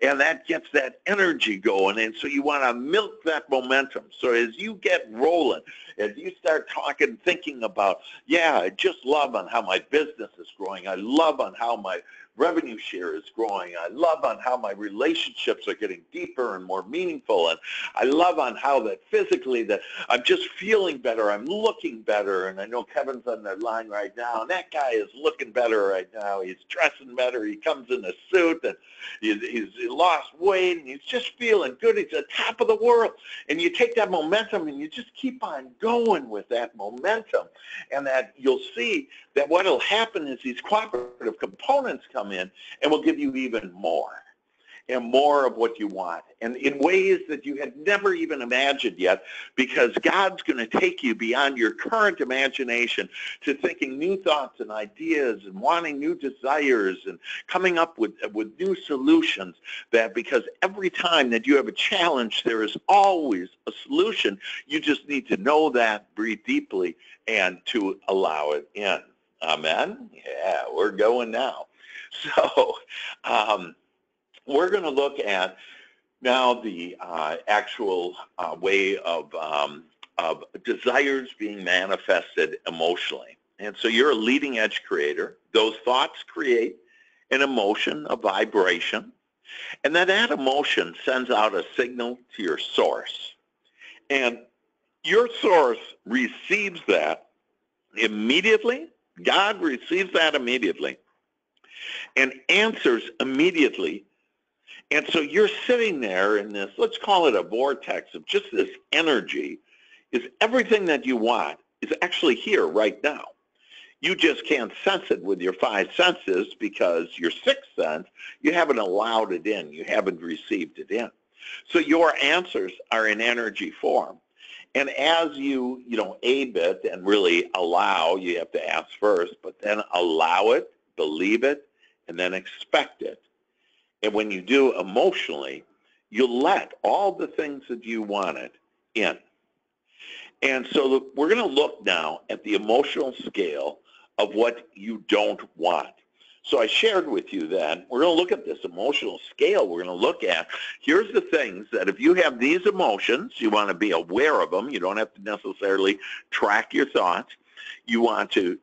And that gets that energy going, and so you want to milk that momentum. So as you get rolling, as you start talking, thinking about, yeah, I just love on how my business is growing. I love on how my revenue share is growing. I love on how my relationships are getting deeper and more meaningful. And I love on how that physically that I'm just feeling better. I'm looking better. And I know Kevin's on the line right now, and that guy is looking better right now. He's dressing better. He comes in a suit, and he's lost weight, and he's just feeling good. He's at the top of the world. And you take that momentum, and you just keep on going with that momentum. And that you'll see that what will happen is these cooperative components come in and will give you even more and more of what you want, and in ways that you had never even imagined yet, because God's going to take you beyond your current imagination to thinking new thoughts and ideas and wanting new desires and coming up with new solutions, that because every time that you have a challenge, there is always a solution. You just need to know that, breathe deeply, and to allow it in. Amen? Yeah, we're going now. So we're going to look at now the actual way of desires being manifested emotionally. And so you're a leading edge creator. Those thoughts create an emotion, a vibration. And then that emotion sends out a signal to your source. And your source receives that immediately. God receives that immediately and answers immediately. And so you're sitting there in this, let's call it a vortex of just this energy, is everything that you want is actually here right now. You just can't sense it with your five senses because your sixth sense, you haven't allowed it in. You haven't received it in. So your answers are in energy form. And as you, abe it and really allow, you have to ask first, but then allow it, believe it, and then expect it. And when you do emotionally, you let all the things that you wanted in. And so we're going to look now at the emotional scale of what you don't want. So I shared with you then, we're going to look at this emotional scale. We're going to look at, here's the things that if you have these emotions, you want to be aware of them. You don't have to necessarily track your thoughts. You want to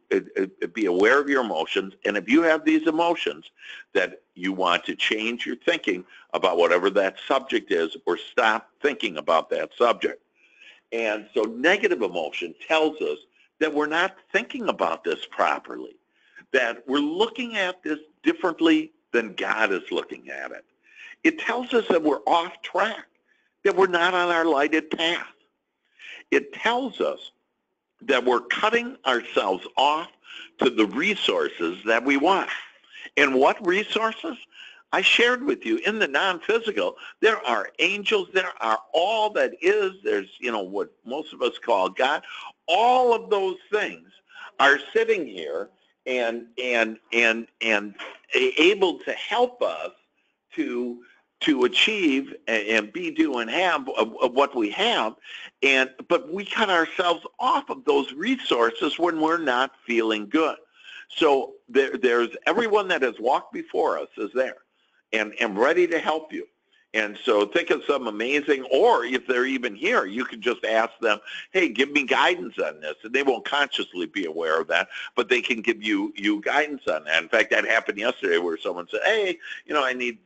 be aware of your emotions. And if you have these emotions, that you want to change your thinking about whatever that subject is or stop thinking about that subject. And so negative emotion tells us that we're not thinking about this properly, that we're looking at this differently than God is looking at it. It tells us that we're off track, that we're not on our lighted path. It tells us that we're cutting ourselves off to the resources that we want. And what resources? I shared with you in the non-physical, there are angels, there are all that is, there's, what most of us call God. All of those things are sitting here and able to help us to achieve and be, do, and have of what we have, but we cut ourselves off of those resources when we're not feeling good. So there's everyone that has walked before us is there and ready to help you. And so think of some amazing, or if they're even here, you can just ask them, hey, give me guidance on this. And they won't consciously be aware of that, but they can give you guidance on that. In fact, that happened yesterday where someone said, hey, I need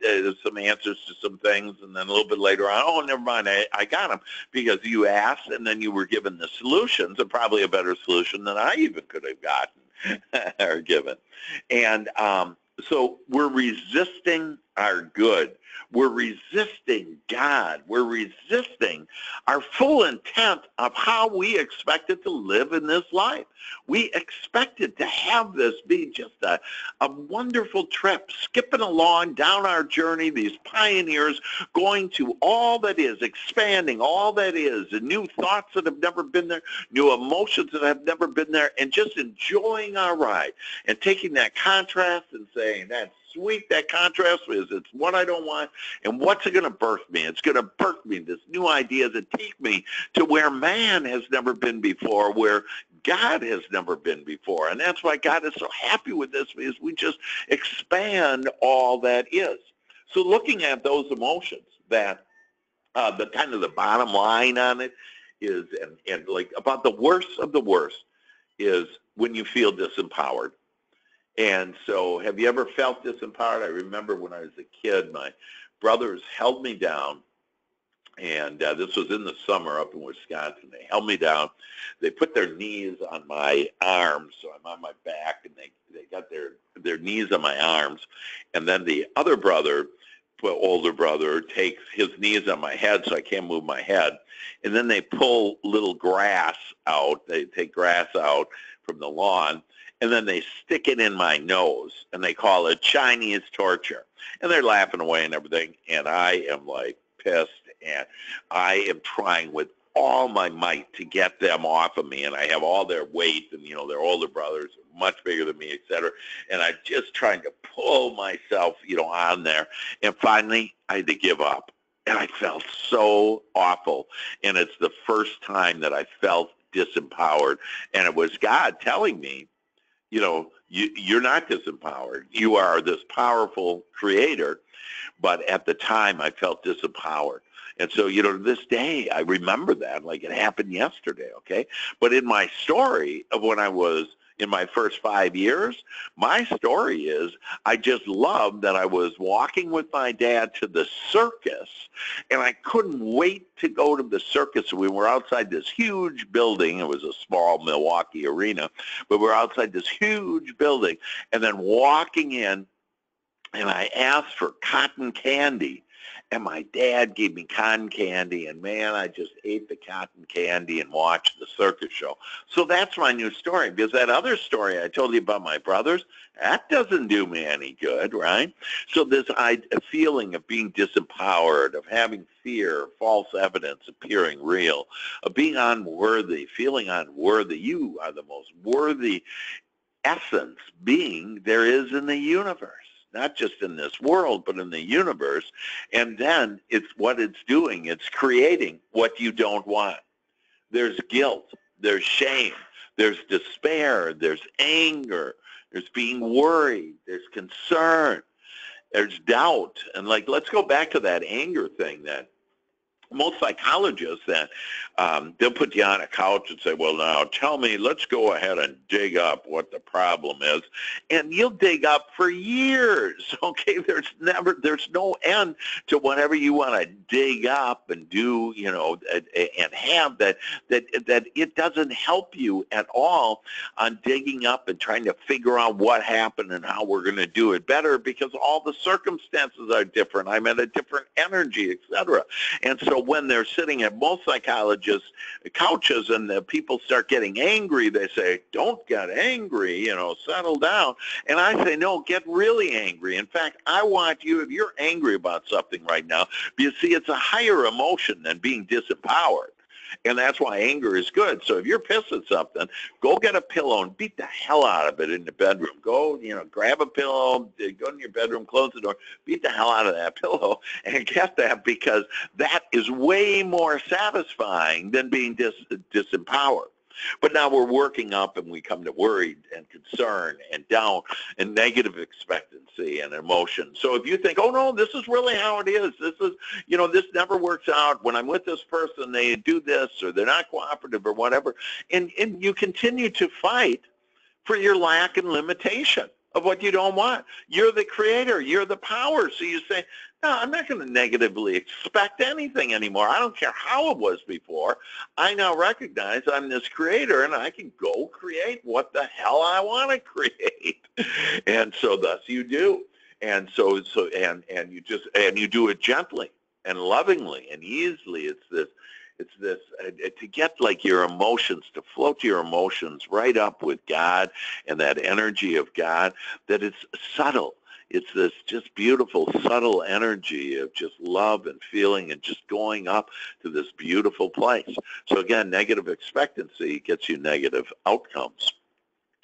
some answers to some things. And then a little bit later on, oh, never mind, I got them. Because you asked and then you were given the solutions, and probably a better solution than I even could have gotten or given. And so we're resisting our good. We're resisting God. We're resisting our full intent of how we expected to live in this life. We expected to have this be just a wonderful trip, skipping along down our journey, these pioneers going to all that is, expanding all that is, and new thoughts that have never been there, new emotions that have never been there, and just enjoying our ride and taking that contrast and saying, that's sweet, that contrast is, it's what I don't want, and what's it going to birth me? It's going to birth me this new idea that take me to where man has never been before, where God has never been before. And that's why God is so happy with this, because we just expand all that is. So looking at those emotions, that the kind of the bottom line on it is, and like about the worst of the worst is when you feel disempowered. And so have you ever felt disempowered? I remember when I was a kid, my brothers held me down, and this was in the summer up in Wisconsin. They held me down. They put their knees on my arms, so I'm on my back, and they got their knees on my arms. And then the other brother, older brother, takes his knees on my head so I can't move my head. And then they pull little grass out. They take grass out from the lawn, and then they stick it in my nose, and they call it Chinese torture. And they're laughing away and everything, and I am like pissed, and I am trying with all my might to get them off of me, and I have all their weight, and their older brothers are much bigger than me, etc. And I'm just trying to pull myself, on there. And finally, I had to give up, and I felt so awful. And it's the first time that I felt disempowered, and it was God telling me, you're not disempowered. You are this powerful creator. But at the time, I felt disempowered. And so, to this day, I remember that like it happened yesterday, okay? But in my story of when I was, in my first 5 years. My story is I just loved that I was walking with my dad to the circus, and I couldn't wait to go to the circus. We were outside this huge building. It was a small Milwaukee arena, but we're outside this huge building, and then walking in, and I asked for cotton candy. And my dad gave me cotton candy, and man, I just ate the cotton candy and watched the circus show. So that's my new story, because that other story I told you about my brothers, that doesn't do me any good, right? So this feeling of being disempowered, of having fear, false evidence appearing real, of being unworthy, feeling unworthy. You are the most worthy essence being there is in the universe. Not just in this world, but in the universe. And then it's what it's doing. It's creating what you don't want. There's guilt. There's shame. There's despair. There's anger. There's being worried. There's concern. There's doubt. And like, let's go back to that anger thing that most psychologists that they'll put you on a couch and say, well, now tell me, let's go ahead and dig up what the problem is. And you'll dig up for years, okay? There's no end to whatever you want to dig up and do, you know, and have that it doesn't help you at all on digging up and trying to figure out what happened and how we're going to do it better, because all the circumstances are different. I'm at a different energy, etc. And so when they're sitting at most psychologists' couches and the people start getting angry, they say, don't get angry, you know, settle down. And I say, no, get really angry. In fact, I want you, if you're angry about something right now, you see, it's a higher emotion than being disempowered. And that's why anger is good. So if you're pissed at something, go get a pillow and beat the hell out of it in the bedroom. Go, you know, grab a pillow, go in your bedroom, close the door, beat the hell out of that pillow and get that, because that is way more satisfying than being disempowered. But now we're working up and we come to worried and concern and doubt and negative expectancy and emotion. So if you think, oh, no, this is really how it is. This is, you know, this never works out. When I'm with this person, they do this, or they're not cooperative or whatever. And you continue to fight for your lack and limitation of what you don't want. You're the creator. You're the power. So you say, no, I'm not going to negatively expect anything anymore. I don't care how it was before. I now recognize I'm this creator, and I can go create what the hell I want to create. And so thus you do. And you do it gently and lovingly and easily. It's this to get like your emotions, to float your emotions right up with God and that energy of God, that it's subtle. It's this just beautiful, subtle energy of just love and feeling and just going up to this beautiful place. So again, negative expectancy gets you negative outcomes.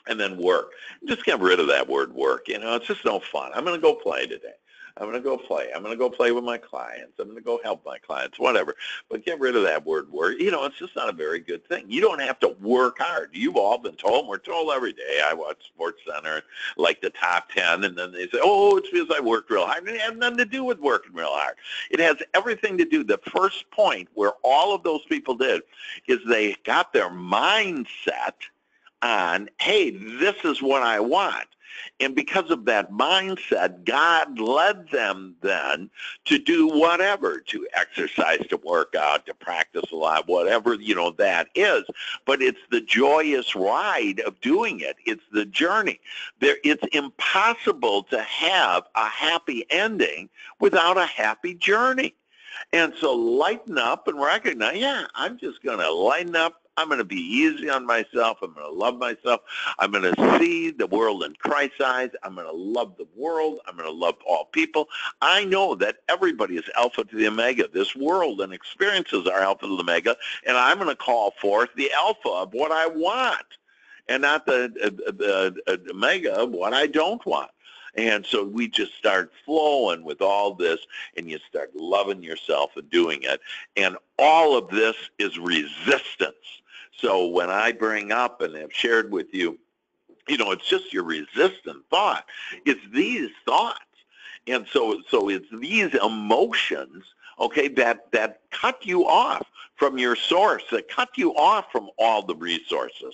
And then work. Just get rid of that word work. You know, it's just no fun. I'm going to go play today. I'm going to go play. I'm going to go play with my clients. I'm going to go help my clients, whatever. But get rid of that word work. You know, it's just not a very good thing. You don't have to work hard. You've all been told, we're told every day. I watch SportsCenter, like the top 10, and then they say, oh, it's because I worked real hard. And it has nothing to do with working real hard. It has everything to do. The first point where all of those people did is they got their mindset on, hey, this is what I want. And because of that mindset, God led them then to do whatever, to exercise, to work out, to practice a lot, whatever, you know, that is. But it's the joyous ride of doing it. It's the journey. It's impossible to have a happy ending without a happy journey. And so lighten up and recognize, yeah, I'm just going to lighten up. I'm going to be easy on myself. I'm going to love myself. I'm going to see the world in Christ's eyes. I'm going to love the world. I'm going to love all people. I know that everybody is alpha to the omega. This world and experiences are alpha to the omega, and I'm going to call forth the alpha of what I want and not the omega of what I don't want. And so we just start flowing with all this, and you start loving yourself and doing it. And all of this is resistance. So when I bring up and have shared with you, you know, it's just your resistant thought. It's these thoughts. And so it's these emotions, okay, that cut you off from your source, that cut you off from all the resources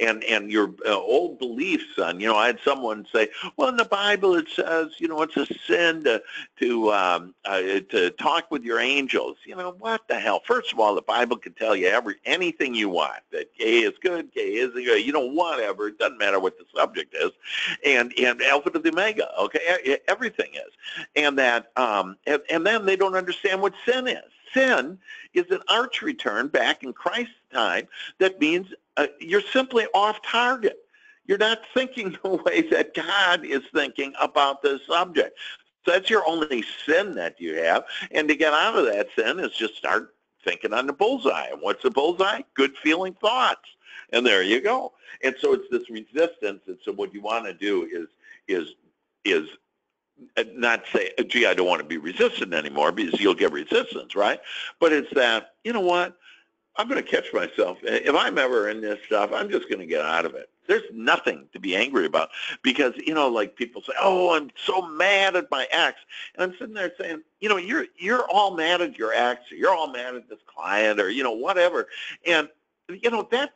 and your old beliefs on, I had someone say, well, in the Bible it says, it's a sin to talk with your angels. What the hell? First of all, the Bible can tell you anything you want, that gay is good, gay isn't good, whatever, it doesn't matter what the subject is, and alpha to the omega, okay, everything is, and that, and then they don't understand what sin is. Sin is an arch return back in Christ's time. That means you're simply off target. You're not thinking the way that God is thinking about the subject. So that's your only sin that you have. And to get out of that sin is just start thinking on the bullseye. And what's the bullseye? Good feeling thoughts. And there you go. And so it's this resistance. And so what you want to do is not say, gee, I don't want to be resistant anymore, because you'll get resistance, right? But it's that, you know what, I'm going to catch myself. If I'm ever in this stuff, I'm just going to get out of it. There's nothing to be angry about, because, like people say, oh, I'm so mad at my ex. And I'm sitting there saying, you're all mad at your ex, or you're all mad at this client, or, whatever. And, that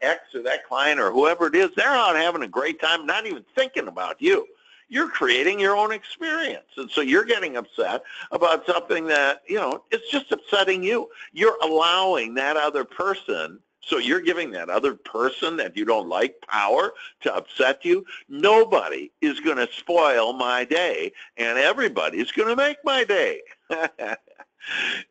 ex or that client or whoever it is, they're out having a great time, not even thinking about you. You're creating your own experience. And so you're getting upset about something that, it's just upsetting you. You're allowing that other person, so you're giving that other person that you don't like power to upset you. Nobody is going to spoil my day, and everybody's going to make my day.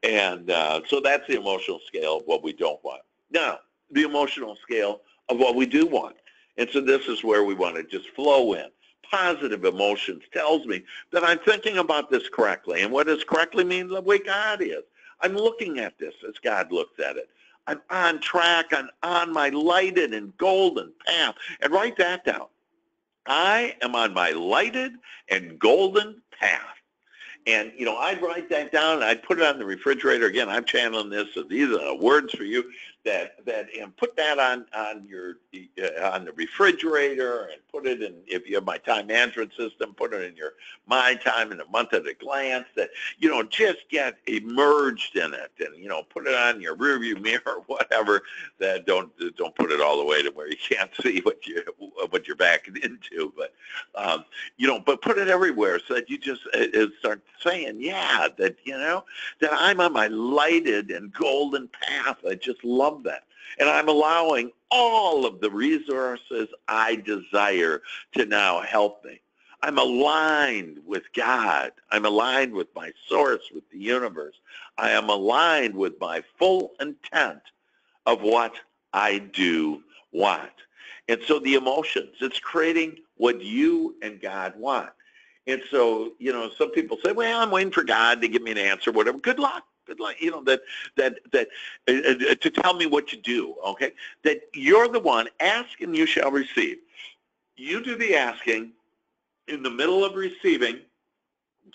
And so that's the emotional scale of what we don't want. Now, the emotional scale of what we do want. And so this is where we want to just flow in. Positive emotions tells me that I'm thinking about this correctly. And what does correctly mean? The way God is. I'm looking at this as God looks at it. I'm on track. I'm on my lighted and golden path. And write that down. I am on my lighted and golden path. And, I'd write that down, and I'd put it on the refrigerator. Again, I'm channeling this, so these are words for you, and put that on the refrigerator, and put it in, if you have my time management system, put it in your My Time in a Month at a Glance, that, just get immersed in it, and, put it on your rearview mirror, whatever, that don't put it all the way to where you can't see what you're backing into, but, but put it everywhere so that you just start saying, yeah, that, that I'm on my lighted and golden path. I just love that. And I'm allowing all of the resources I desire to now help me. I'm aligned with God. I'm aligned with my source, with the universe. I am aligned with my full intent of what I do want. And so the emotions, it's creating what you and God want. And so, some people say, well, I'm waiting for God to give me an answer, whatever. Good luck. Good luck. To tell me what to do, okay? That you're the one, ask and you shall receive. You do the asking in the middle of receiving.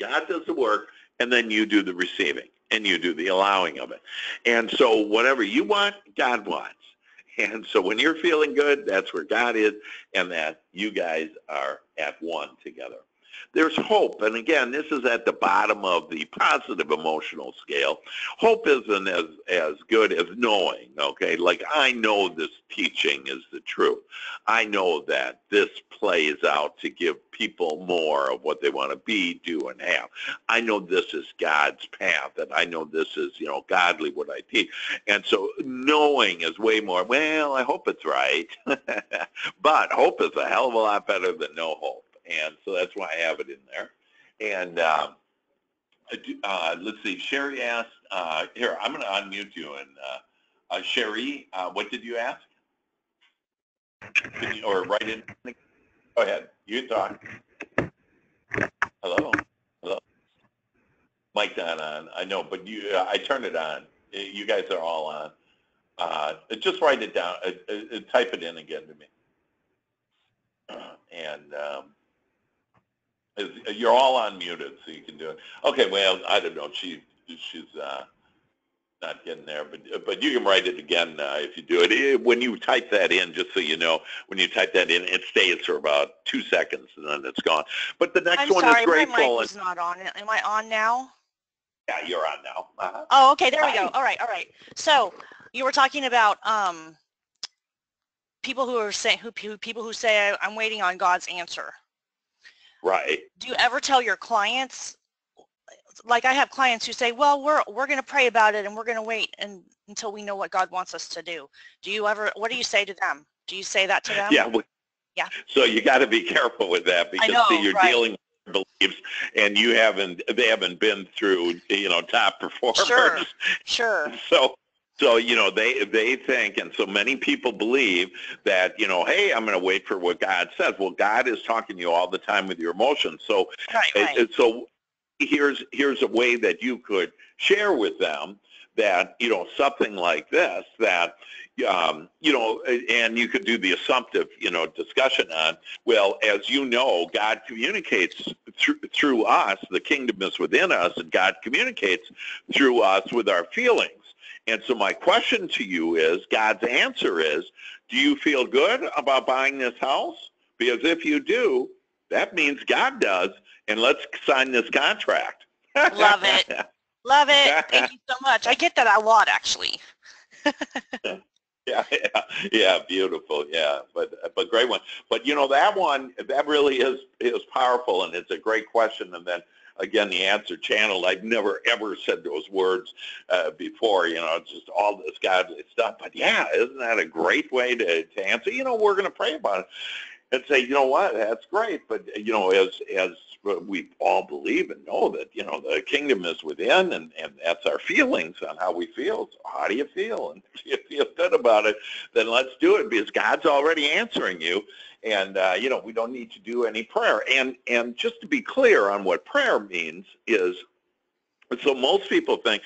God does the work, and then you do the receiving, and you do the allowing of it. And so whatever you want, God wants. And so when you're feeling good, that's where God is, and that you guys are at one together. There's hope, and again, this is at the bottom of the positive emotional scale. Hope isn't as good as knowing, okay? Like, I know this teaching is the truth. I know that this plays out to give people more of what they want to be, do, and have. I know this is God's path, and I know this is, godly what I teach. And so knowing is way more, well, I hope it's right. But hope is a hell of a lot better than no hope. And so that's why I have it in there. And let's see, Sherry asked, here, I'm going to unmute you. And Sherry, what did you ask? Or write in. Go ahead. You can talk. Hello? Hello? Mic's not on. I know, but I turned it on. You guys are all on. Just write it down. Type it in again to me. And... you're all unmuted, so you can do it. Okay, well, I don't know. She's not getting there, but you can write it again if you do it. When you type that in, just so you know, when you type that in, it stays for about 2 seconds, and then it's gone. But the next one is grateful. I'm sorry, my mic was not on. Am I on now? Yeah, you're on now. Oh, okay, there we go. All right, all right. So you were talking about people who are saying, people who say, I'm waiting on God's answer. Right. Do you ever tell your clients, like I have clients who say, well, we're going to pray about it and we're going to wait until we know what God wants us to do. Do you ever, what do you say to them? Do you say that to them? Yeah. Yeah. So you got to be careful with that because you're dealing with beliefs and you haven't, they haven't been through, you know, top performers. Sure, sure. So, you know, they think, and so many people believe that, you know, hey, I'm going to wait for what God says. Well, God is talking to you all the time with your emotions. So, so here's a way that you could share with them that, you know, something like this, that, you know, and you could do the assumptive, you know, discussion on, well, as you know, God communicates through us, the kingdom is within us, and God communicates through us with our feelings. And so my question to you is, God's answer is, do you feel good about buying this house? Because if you do, that means God does, and let's sign this contract. Love it. Love it. Thank you so much. I get that a lot, actually. Yeah, beautiful. Yeah, but great one. But, you know, that one, that really is powerful, and it's a great question. And then, again, the answer channeled. I've never, ever said those words before, you know, just all this godly stuff. But, yeah, isn't that a great way to answer? You know, we're going to pray about it and say, you know what, that's great. But, you know, as we all believe and know that, you know, the kingdom is within, and that's our feelings on how we feel. So how do you feel? And if you feel good about it, then let's do it because God's already answering you. And, you know, we don't need to do any prayer. And just to be clear on what prayer means is, so most people think,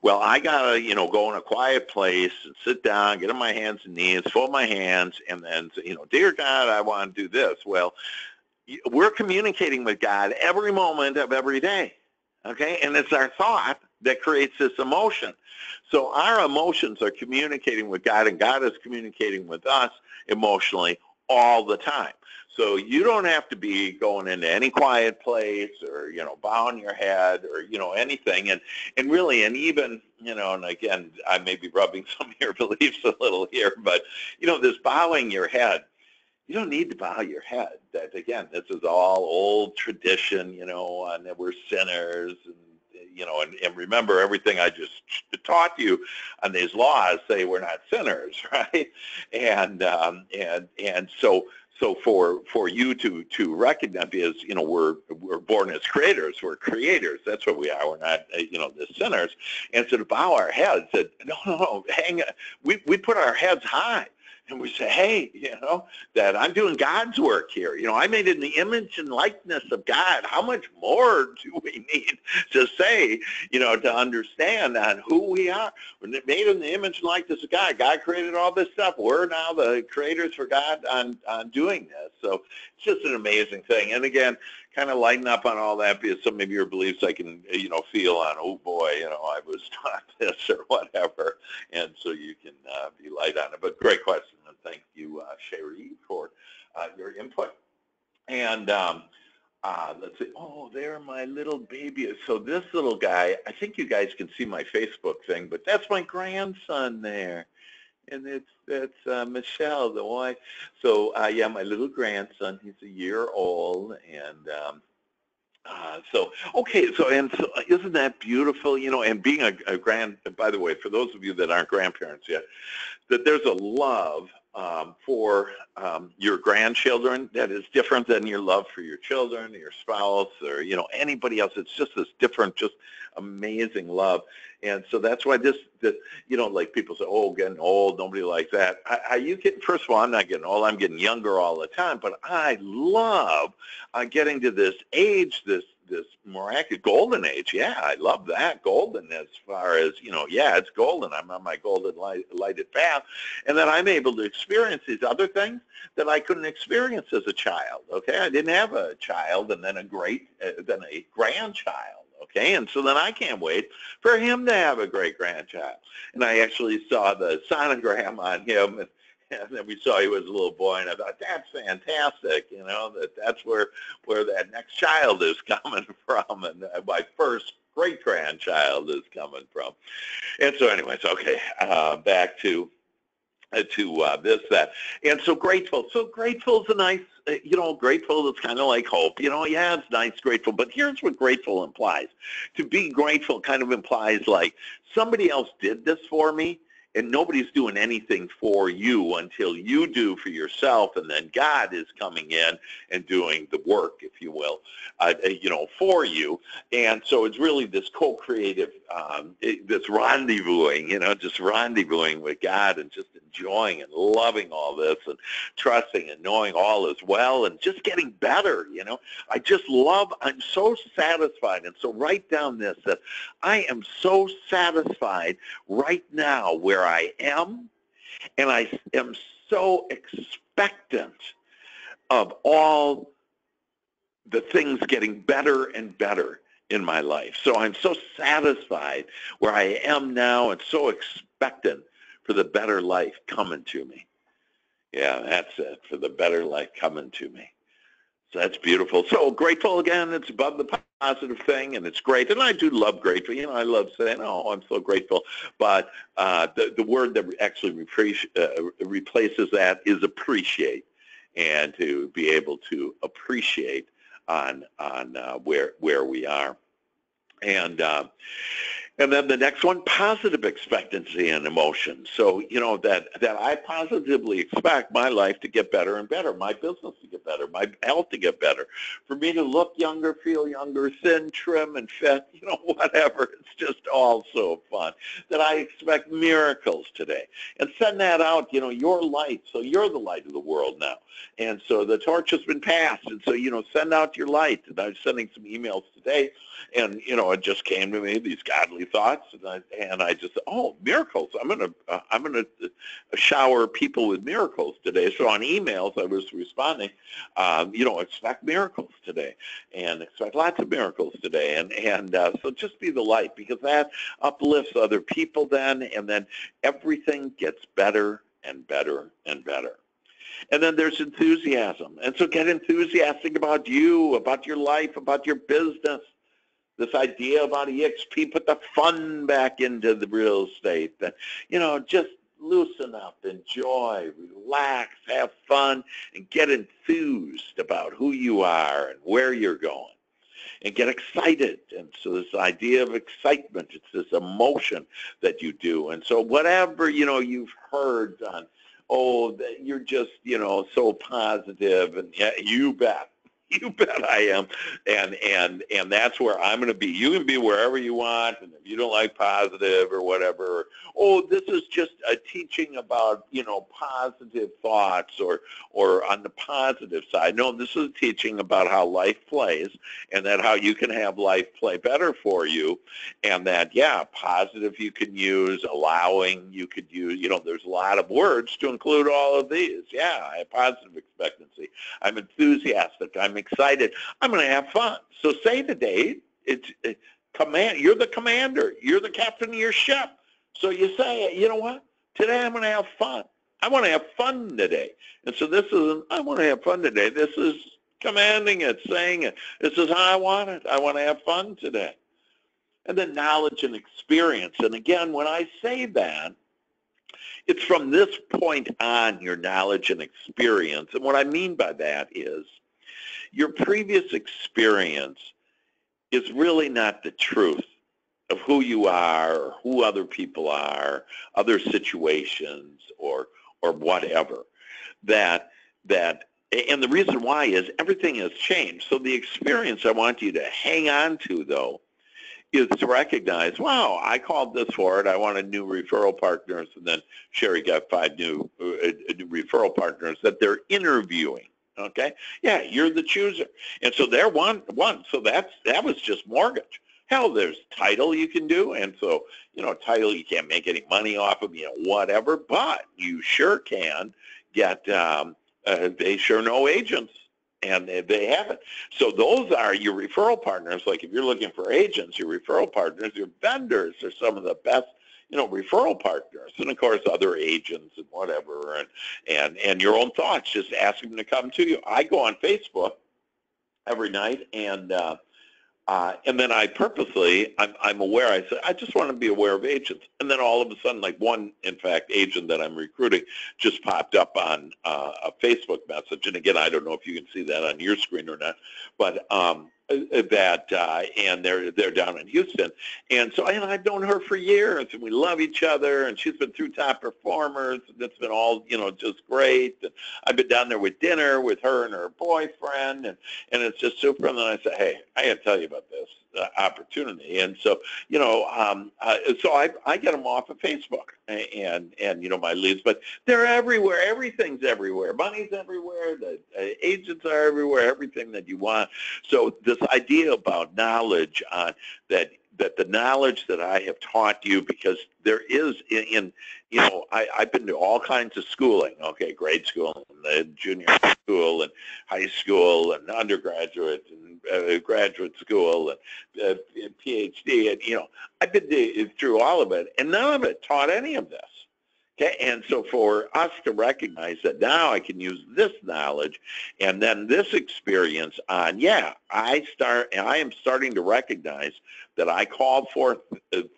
well, I got to, you know, go in a quiet place and sit down, get on my hands and knees, fold my hands, and then, you know, dear God, I want to do this. Well, we're communicating with God every moment of every day, okay? And it's our thought that creates this emotion. So our emotions are communicating with God, and God is communicating with us emotionally all the time. So you don't have to be going into any quiet place or, you know, bowing your head or, you know, anything. And really, and even, you know, and again, I may be rubbing some of your beliefs a little here, but, you know, this bowing your head, you don't need to bow your head. That, again, this is all old tradition, you know, and that we're sinners, and, you know, and remember everything I just taught you on these laws say we're not sinners, right? And so for you to recognize is, you know, we're born as creators. We're creators. That's what we are. We're not, you know, the sinners. And so to bow our heads, that no, hang on. We put our heads high. And we say, hey, you know, that I'm doing God's work here. You know, I'm made in the image and likeness of God. How much more do we need to say, you know, to understand on who we are? We're made in the image and likeness of God. God created all this stuff. We're now the creators for God on doing this. So it's just an amazing thing. And again, kind of lighten up on all that because some of your beliefs I can, you know, feel on, oh boy, you know, I was taught this or whatever. And so you can be light on it. But great question. And thank you, Sherry, for your input. And let's see. Oh, there, my little baby. So this little guy, I think you guys can see my Facebook thing, but that's my grandson there. And that's Michelle, the wife. So, yeah, my little grandson, he's a year old. And so, okay, so, and so, isn't that beautiful? You know, and being by the way, for those of you that aren't grandparents yet, that there's a love for your grandchildren that is different than your love for your children, or your spouse, or, you know, anybody else. It's just this different, just amazing love. And so that's why this, you know, like people say, oh, getting old, nobody likes that. First of all, I'm not getting old. I'm getting younger all the time. But I love getting to this age, this miraculous golden age. Yeah, I love that. Golden as far as, you know, yeah, it's golden. I'm on my golden lighted path. And then I'm able to experience these other things that I couldn't experience as a child. Okay, I didn't have a child and then then a grandchild. Okay, and so then I can't wait for him to have a great-grandchild. And I actually saw the sonogram on him, and then we saw he was a little boy, and I thought, that's fantastic, you know, that's where that next child is coming from, and my first great-grandchild is coming from. And so anyways, okay, back to this, that. And so grateful. So grateful is a nice, you know, grateful is kind of like hope. You know, yeah, it's nice, grateful. But here's what grateful implies. To be grateful kind of implies like somebody else did this for me, and nobody's doing anything for you until you do for yourself, and then God is coming in and doing the work, if you will, you know, for you. And so it's really this co-creative, this rendezvousing, you know, just rendezvousing with God and just enjoying and loving all this and trusting and knowing all is well and just getting better, you know. I just love, I'm so satisfied. And so write down this, that I am so satisfied right now where I am, and I am so expectant of all the things getting better and better in my life. So I'm so satisfied where I am now and so expectant for the better life coming to me. Yeah, that's it, for the better life coming to me. So that's beautiful. So grateful, again, it's above the positive thing, and it's great. And I do love grateful. You know, I love saying, oh, I'm so grateful. But the word that actually replaces that is appreciate, and to be able to appreciate on where we are. And then the next one, positive expectancy and emotion. So, you know, that I positively expect my life to get better and better, my business to get better, my health to get better, for me to look younger, feel younger, thin, trim, and fit, you know, whatever. It's just all so fun. That I expect miracles today. And send that out, you know, your light. So you're the light of the world now. And so the torch has been passed. And so, you know, send out your light. And I'm sending some emails today. And, you know, it just came to me, these godly thoughts, and I just, oh, miracles. I'm gonna shower people with miracles today. So on emails I was responding, you know, expect miracles today, and expect lots of miracles today, and so just be the light, because that uplifts other people then, and then everything gets better and better and better. And then there's enthusiasm, and so get enthusiastic about you, about your life, about your business. This idea about eXp, put the fun back into the real estate. You know, just loosen up, enjoy, relax, have fun, and get enthused about who you are and where you're going. And get excited. And so this idea of excitement, it's this emotion that you do. And so whatever, you know, you've heard on, oh, you're just, you know, so positive, and yeah, you bet. You bet I am, and that's where I'm going to be. You can be wherever you want, and if you don't like positive or whatever, oh, this is just a teaching about, you know, positive thoughts or on the positive side. No, this is a teaching about how life plays, and that how you can have life play better for you, and that, yeah, positive you can use, allowing you could use, you know, there's a lot of words to include all of these. Yeah, I have positive expectancy. I'm enthusiastic. I'm excited. I'm going to have fun. So say today, it's command. You're the commander. You're the captain of your ship. So you say, you know what? Today I'm going to have fun. I want to have fun today. And so this isn't, I want to have fun today. This is commanding it, saying it. This is how I want it. I want to have fun today. And then knowledge and experience. And again, when I say that, it's from this point on, your knowledge and experience. And what I mean by that is, your previous experience is really not the truth of who you are or who other people are, other situations or whatever. And the reason why is everything has changed. So the experience I want you to hang on to, though, is to recognize, wow, I called this for it. I wanted new referral partners, and then Sherry got 5 new referral partners that they're interviewing. Okay, yeah, you're the chooser, and so they're one. So that was just mortgage. Hell, there's title you can do, and so, you know, title you can't make any money off of, you know, whatever. But you sure can get. They sure know agents, and they have it. So those are your referral partners. Like if you're looking for agents, your referral partners, your vendors are some of the best, you know, referral partners, and of course other agents and whatever, and your own thoughts, just ask them to come to you. I go on Facebook every night, and And then I purposely, I'm aware, I say, I just want to be aware of agents. And then all of a sudden, like one, in fact, agent that I'm recruiting just popped up on a Facebook message. And again, I don't know if you can see that on your screen or not, but and they're down in Houston. And so and I've known her for years, and we love each other, and she's been through Top Performers. That's been all, you know, just great. And I've been down there with dinner with her and her boyfriend, and it's just super. And then I say, hey, I got to tell you about this opportunity. And so, you know, so I get them off of Facebook and you know, my leads, but they're everywhere. Everything's everywhere. Money's everywhere. The agents are everywhere, everything that you want. So this idea about knowledge on that the knowledge that I have taught you, because there is in you know, I've been to all kinds of schooling, okay, grade school and the junior school and high school and undergraduate and graduate school and PhD, and you know, I've been through all of it, and none of it taught any of this. Okay, and so for us to recognize that now I can use this knowledge and then this experience on, yeah, I am starting to recognize that I call forth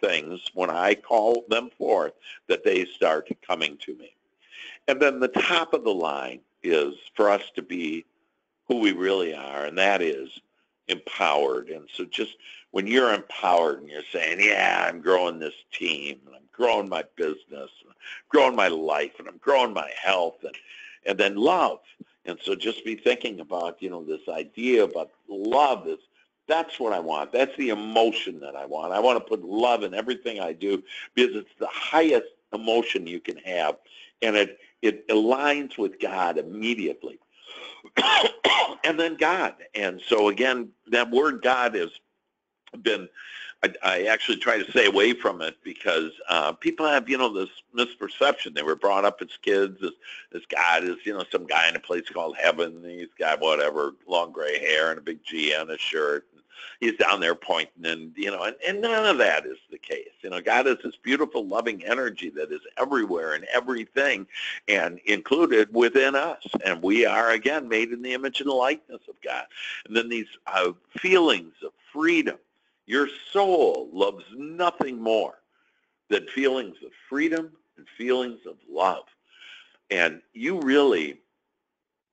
things when I call them forth, that they start coming to me. And then the top of the line is for us to be who we really are, and that is empowered. And so just when you're empowered and you're saying, yeah, I'm growing this team, and I'm growing my business, and growing my life, and I'm growing my health, and then love. And so just be thinking about, you know, this idea about love is, that's what I want. That's the emotion that I want. I want to put love in everything I do, because it's the highest emotion you can have, and it aligns with God immediately. And then God. And so again, that word God has been, I actually try to stay away from it, because people have, you know, this misperception. They were brought up as kids as God is, you know, some guy in a place called heaven. He's got whatever, long gray hair and a big G on his shirt. He's down there pointing, and you know, and none of that is the case. You know, God is this beautiful, loving energy that is everywhere and everything, and included within us. And we are again made in the image and likeness of God. And then these feelings of freedom. Your soul loves nothing more than feelings of freedom and feelings of love. And you really,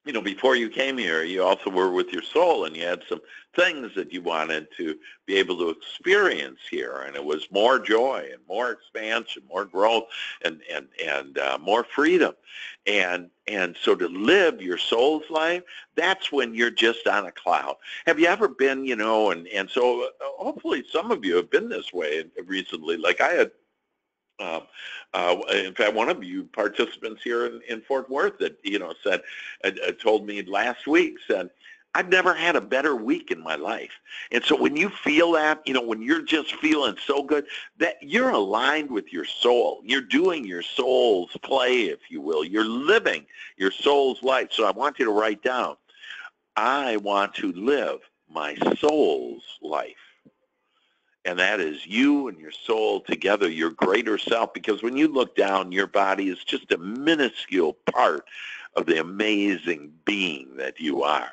you know, before you came here, you also were with your soul, and you had some things that you wanted to be able to experience here, and it was more joy and more expansion, more growth, and more freedom. And so to live your soul's life, that's when you're just on a cloud. Have you ever been, you know, and so hopefully some of you have been this way recently, like I had. In fact, one of you participants here in Fort Worth that, you know, said, told me last week, said, I've never had a better week in my life. And so when you feel that, you know, when you're just feeling so good, that you're aligned with your soul. You're doing your soul's play, if you will. You're living your soul's life. So I want you to write down, I want to live my soul's life. And that is you and your soul together, your greater self. Because when you look down, your body is just a minuscule part of the amazing being that you are.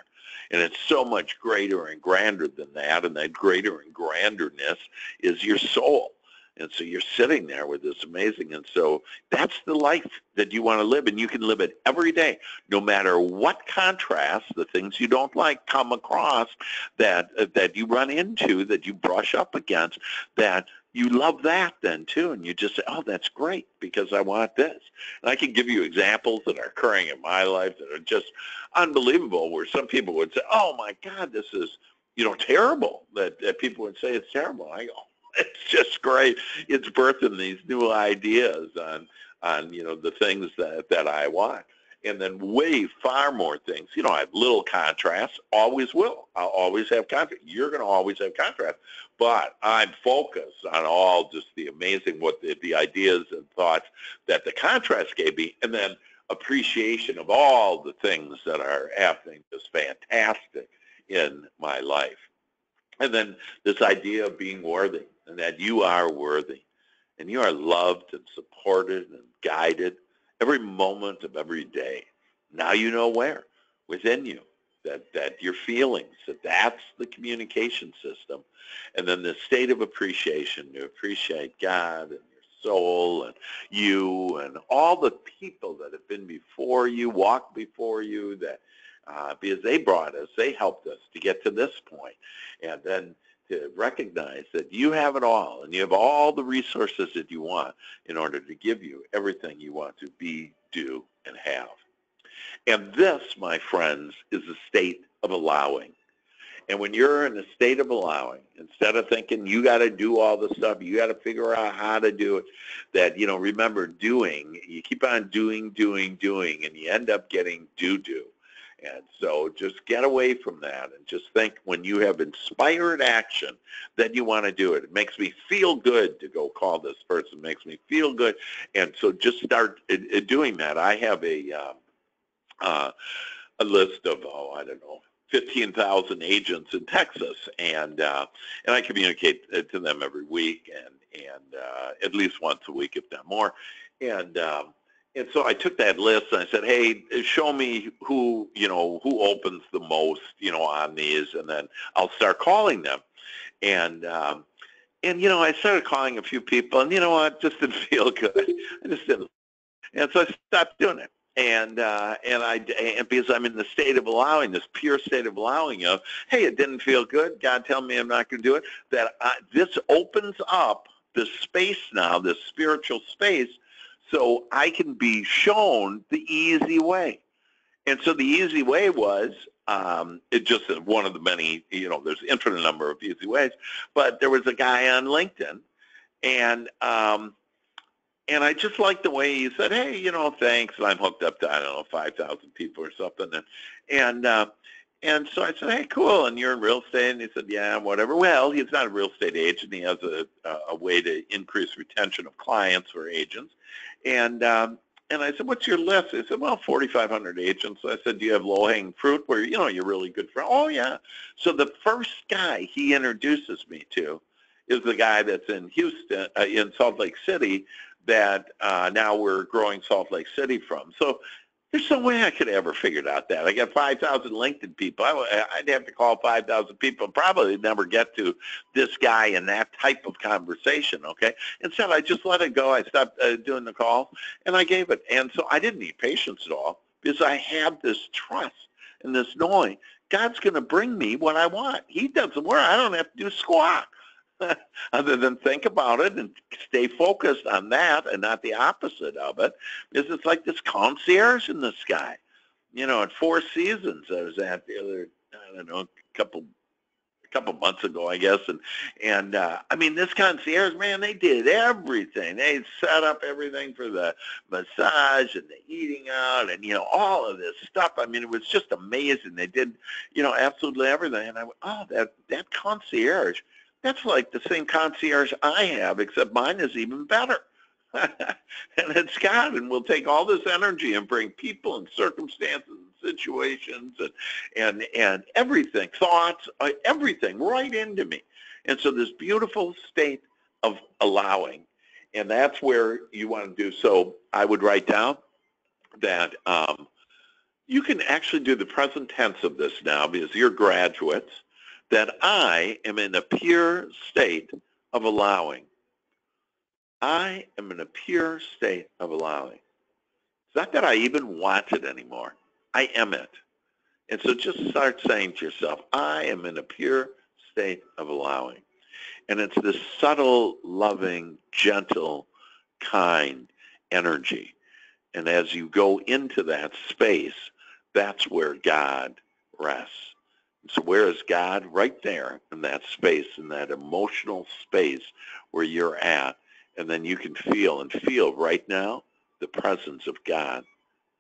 And it's so much greater and grander than that. And that greater and granderness is your soul. And so you're sitting there with this amazing, and so that's the life that you want to live, and you can live it every day, no matter what contrast, the things you don't like come across, that you run into, that you brush up against, that you love that then too, and you just say, oh, that's great, because I want this. And I can give you examples that are occurring in my life that are just unbelievable, where some people would say, oh my God, this is, you know, terrible, that people would say it's terrible. I go, it's just great. It's birthing these new ideas on you know, the things that I want. And then way far more things. You know, I have little contrasts, always will. I'll always have contrast. You're going to always have contrast. But I'm focused on all just the amazing, what the ideas and thoughts that the contrast gave me, and then appreciation of all the things that are happening just fantastic in my life. And then this idea of being worthy, and that you are worthy, and you are loved and supported and guided every moment of every day. Now you know where, within you, that your feelings, that's the communication system. And then the state of appreciation, to appreciate God and your soul and you and all the people that have been before you, walked before you, that because they brought us, they helped us to get to this point. And then to recognize that you have it all, and you have all the resources that you want in order to give you everything you want to be, do, and have. And this, my friends, is the state of allowing. And when you're in the state of allowing, instead of thinking you got to do all the stuff, you got to figure out how to do it, that, you know, remember doing, you keep on doing, and you end up getting do-do. And so just get away from that and just think when you have inspired action, then you want to do it. It makes me feel good to go call this person. It makes me feel good. And so just start doing that. I have a list of, oh, I don't know, 15,000 agents in Texas, and I communicate to them every week and at least once a week, if not more. And so I took that list and I said, hey, show me who, you know, who opens the most, you know, on these, and then I'll start calling them. And you know, I started calling a few people, and you know what, just didn't feel good. I just didn't. And so I stopped doing it. And because I'm in the state of allowing, this pure state of allowing of, hey, it didn't feel good. God tell me I'm not going to do it. That this opens up the space now, this spiritual space, so I can be shown the easy way. And so the easy way was, it just one of the many, you know, there's infinite number of easy ways, but there was a guy on LinkedIn, and I just liked the way he said, hey, you know, thanks, and I'm hooked up to, I don't know, 5,000 people or something, and so I said, hey, cool, and you're in real estate? And he said, yeah, whatever. Well, he's not a real estate agent. He has a way to increase retention of clients or agents. And I said, what's your list? He said, well, 4,500 agents. So I said, do you have low-hanging fruit where, you know, you're really good for? Oh, yeah. So the first guy he introduces me to is the guy that's in Houston, in Salt Lake City, that now we're growing Salt Lake City from. So there's no way I could have ever figured out that. I got 5,000 LinkedIn people. I'd have to call 5,000 people, probably never get to this guy in that type of conversation, okay? Instead, I just let it go. I stopped doing the call, and I gave it. And so I didn't need patience at all because I had this trust and this knowing God's going to bring me what I want. He does the work. I don't have to do squat other than think about it and stay focused on that and not the opposite of it, because it's like this concierge in the sky. You know, at Four Seasons, I was at the other, I don't know, a couple months ago, I guess, and I mean, this concierge, man, they did everything. They set up everything for the massage and the eating out and, you know, all of this stuff. I mean, it was just amazing. They did, you know, absolutely everything. And I went, oh, that concierge, that's like the same concierge I have, except mine is even better. And it's God, and we'll take all this energy and bring people and circumstances and situations and everything, thoughts, everything right into me. And so this beautiful state of allowing, and that's where you want to do. So I would write down that you can actually do the present tense of this now because you're graduates, that I am in a pure state of allowing. I am in a pure state of allowing. It's not that I even want it anymore. I am it. And so just start saying to yourself, I am in a pure state of allowing. And it's this subtle, loving, gentle, kind energy. And as you go into that space, that's where God rests. So where is God? Right there in that space, in that emotional space where you're at. And then you can feel right now the presence of God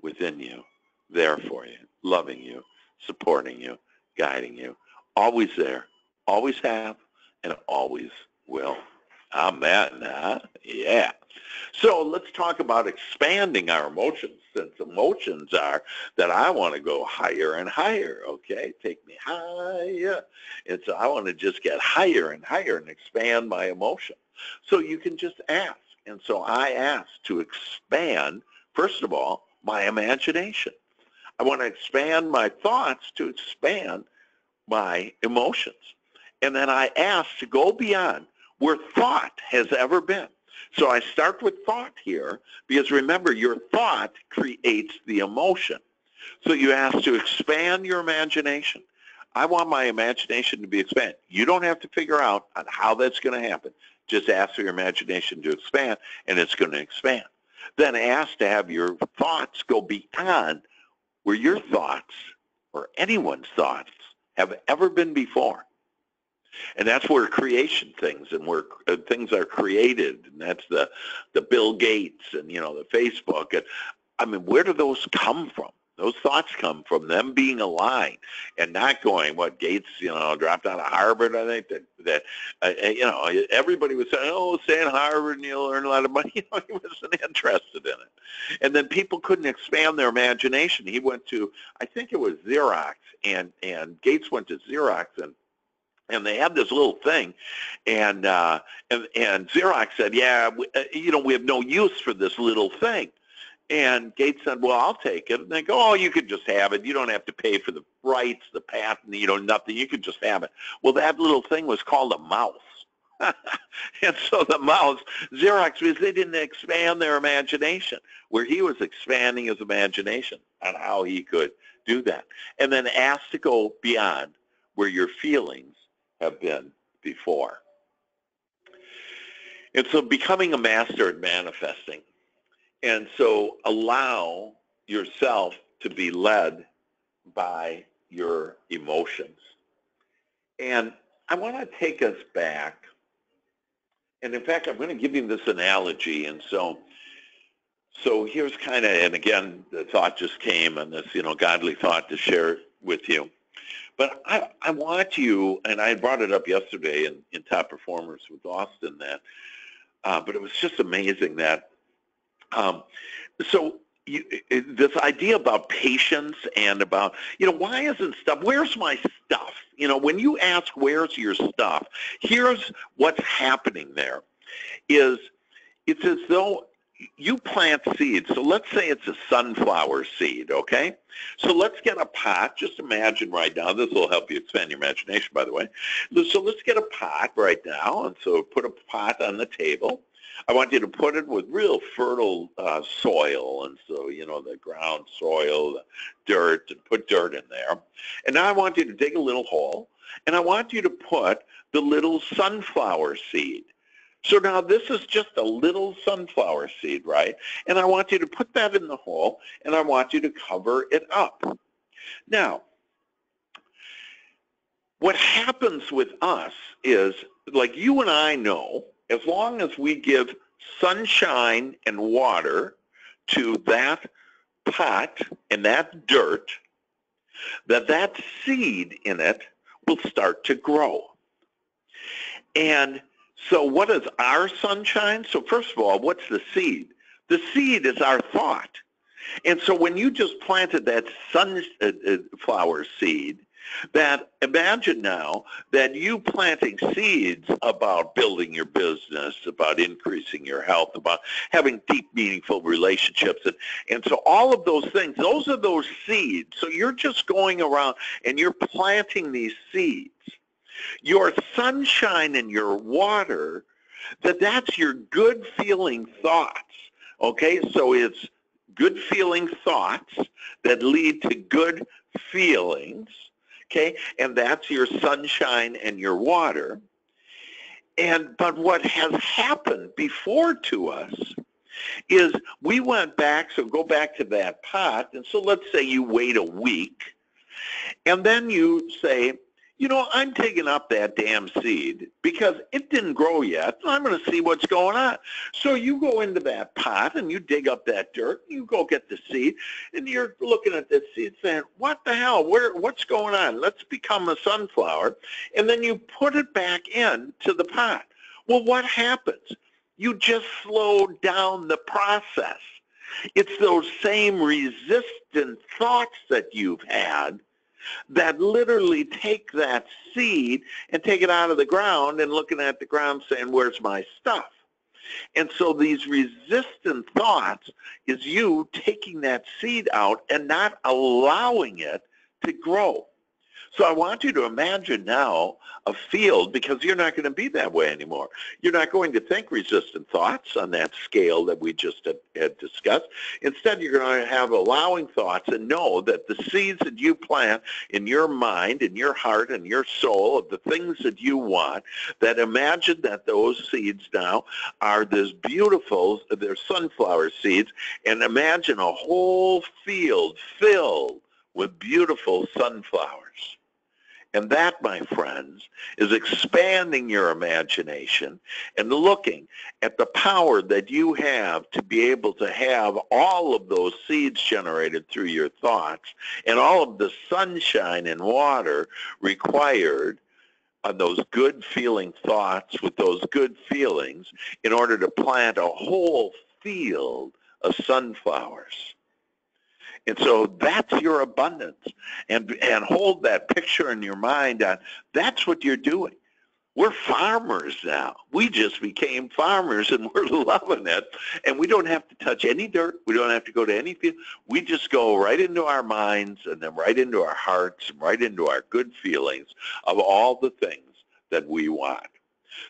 within you, there for you, loving you, supporting you, guiding you. Always there, always have, and always will. Amen, huh? Yeah. So let's talk about expanding our emotions, since emotions are that I want to go higher and higher, okay? Take me higher. And so I want to just get higher and higher and expand my emotion. So you can just ask. And so I ask to expand, first of all, my imagination. I want to expand my thoughts to expand my emotions. And then I ask to go beyond where thought has ever been. So I start with thought here, because remember, your thought creates the emotion. So you ask to expand your imagination. I want my imagination to be expanded. You don't have to figure out on how that's going to happen. Just ask for your imagination to expand, and it's going to expand. Then ask to have your thoughts go beyond where your thoughts or anyone's thoughts have ever been before. And that's where creation things and where things are created, and that's the Bill Gates and, you know, the Facebook. And, I mean, where do those come from? Those thoughts come from them being aligned and not going, what, Gates, you know, dropped out of Harvard, I think, you know, everybody was saying, oh, stay at Harvard and you'll earn a lot of money. You know, he wasn't interested in it. And then people couldn't expand their imagination. He went to, I think it was Xerox, and Gates went to Xerox, and they had this little thing, and Xerox said, yeah, you know, we have no use for this little thing. And Gates said, well, I'll take it. And they go, oh, you could just have it. You don't have to pay for the rights, the patent, you know, nothing. You could just have it. Well, that little thing was called a mouse. And so the mouse, Xerox, because they didn't expand their imagination, where he was expanding his imagination on how he could do that. And then asked to go beyond where your feelings have been before. And so becoming a master at manifesting. And so allow yourself to be led by your emotions. And I want to take us back. And in fact, I'm going to give you this analogy. And so here's kind of, and again, the thought just came on this, you know, godly thought to share with you. But I want you, and I brought it up yesterday in Top Performers with Austin, that, but it was just amazing that, this idea about patience and about, you know, why isn't stuff, where's my stuff? You know, when you ask, where's your stuff, here's what's happening there is it's as though you plant seeds. So let's say it's a sunflower seed, okay? So let's get a pot. Just imagine right now. This will help you expand your imagination, by the way. So let's get a pot right now. And so put a pot on the table. I want you to put it with real fertile soil, and so, you know, the ground soil, the dirt, and put dirt in there. And now I want you to dig a little hole, and I want you to put the little sunflower seed. So now this is just a little sunflower seed, right? And I want you to put that in the hole, and I want you to cover it up. Now, what happens with us is, like you and I know, as long as we give sunshine and water to that pot and that dirt, that seed in it will start to grow. And so what is our sunshine? So first of all, what's the seed? The seed is our thought. And so when you just planted that sunflower seed, that imagine now that you planting seeds about building your business, about increasing your health, about having deep, meaningful relationships. And so all of those things, those are those seeds. So you're just going around and you're planting these seeds. Your sunshine and your water, that's your good feeling thoughts. Okay, so it's good feeling thoughts that lead to good feelings. Okay, and that's your sunshine and your water. But what has happened before to us is we went back, so go back to that pot, and so let's say you wait a week, and then you say, you know, I'm taking up that damn seed because it didn't grow yet, and I'm going to see what's going on. So you go into that pot and you dig up that dirt, and you go get the seed, and you're looking at this seed saying, what the hell? What's going on? Let's become a sunflower. And then you put it back into the pot. Well, what happens? You just slow down the process. It's those same resistant thoughts that you've had that literally take that seed and take it out of the ground and looking at the ground saying, where's my stuff? And so these resistant thoughts is you taking that seed out and not allowing it to grow. So I want you to imagine now a field, because you're not going to be that way anymore. You're not going to think resistant thoughts on that scale that we just had discussed. Instead, you're going to have allowing thoughts, and know that the seeds that you plant in your mind, in your heart, and your soul of the things that you want, that imagine that those seeds now are this beautiful, they're sunflower seeds, and imagine a whole field filled with beautiful sunflowers. And that, my friends, is expanding your imagination and looking at the power that you have to be able to have all of those seeds generated through your thoughts and all of the sunshine and water required on those good feeling thoughts with those good feelings in order to plant a whole field of sunflowers. And so that's your abundance, and hold that picture in your mind on that's what you're doing. We're farmers now. We just became farmers, and we're loving it. And we don't have to touch any dirt. We don't have to go to any field. We just go right into our minds, and then right into our hearts, and right into our good feelings of all the things that we want.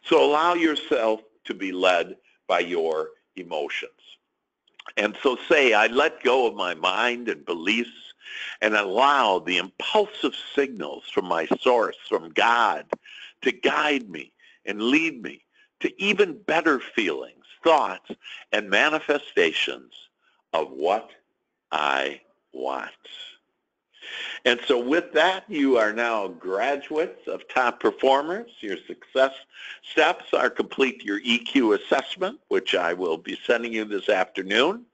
So allow yourself to be led by your emotions. And so say, I let go of my mind and beliefs and allow the impulsive signals from my source, from God, to guide me and lead me to even better feelings, thoughts, and manifestations of what I want. And so with that, you are now graduates of Top Performers. Your success steps are complete your EQ assessment, which I will be sending you this afternoon.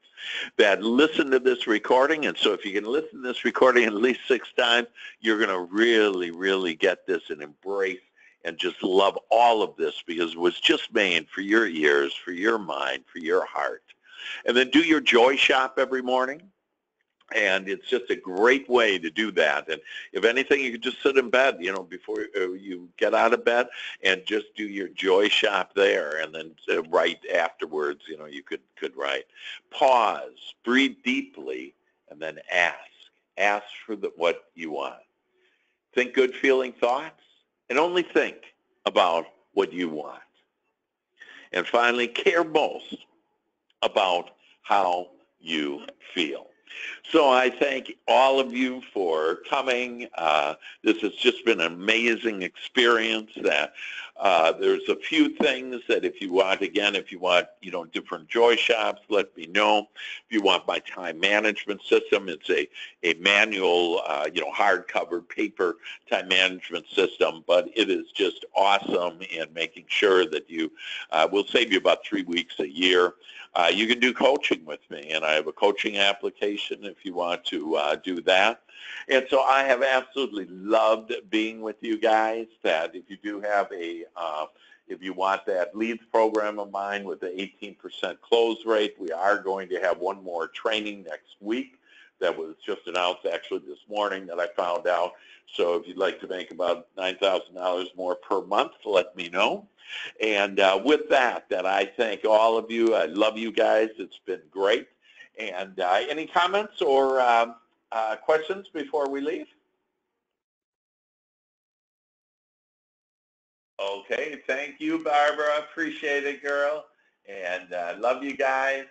That listen to this recording, and so if you can listen to this recording at least 6 times, you're going to really, really get this and embrace and just love all of this, because it was just made for your ears, for your mind, for your heart. And then do your joy shop every morning. And it's just a great way to do that. And if anything, you can just sit in bed, you know, before you get out of bed, and just do your joy shop there, and then write afterwards. You know, you could write. Pause, breathe deeply, and then ask. Ask for what you want. Think good feeling thoughts, and only think about what you want. And finally, care most about how you feel. So I thank all of you for coming. This has just been an amazing experience. That there's a few things that if you want, again, if you want, you know, different joy shops, let me know. If you want my time management system, it's a manual, you know, hardcover paper time management system, but it is just awesome in making sure that you will save you about 3 weeks a year. You can do coaching with me, and I have a coaching application if you want to do that. And so I have absolutely loved being with you guys. That if you do have a, if you want that leads program of mine with the 18% close rate, we are going to have one more training next week that was just announced actually this morning that I found out. So if you'd like to make about $9,000 more per month, let me know. And with that I thank all of you. I love you guys. It's been great. And any comments or questions before we leave? Okay, thank you, Barbara. Appreciate it, girl. And love you guys.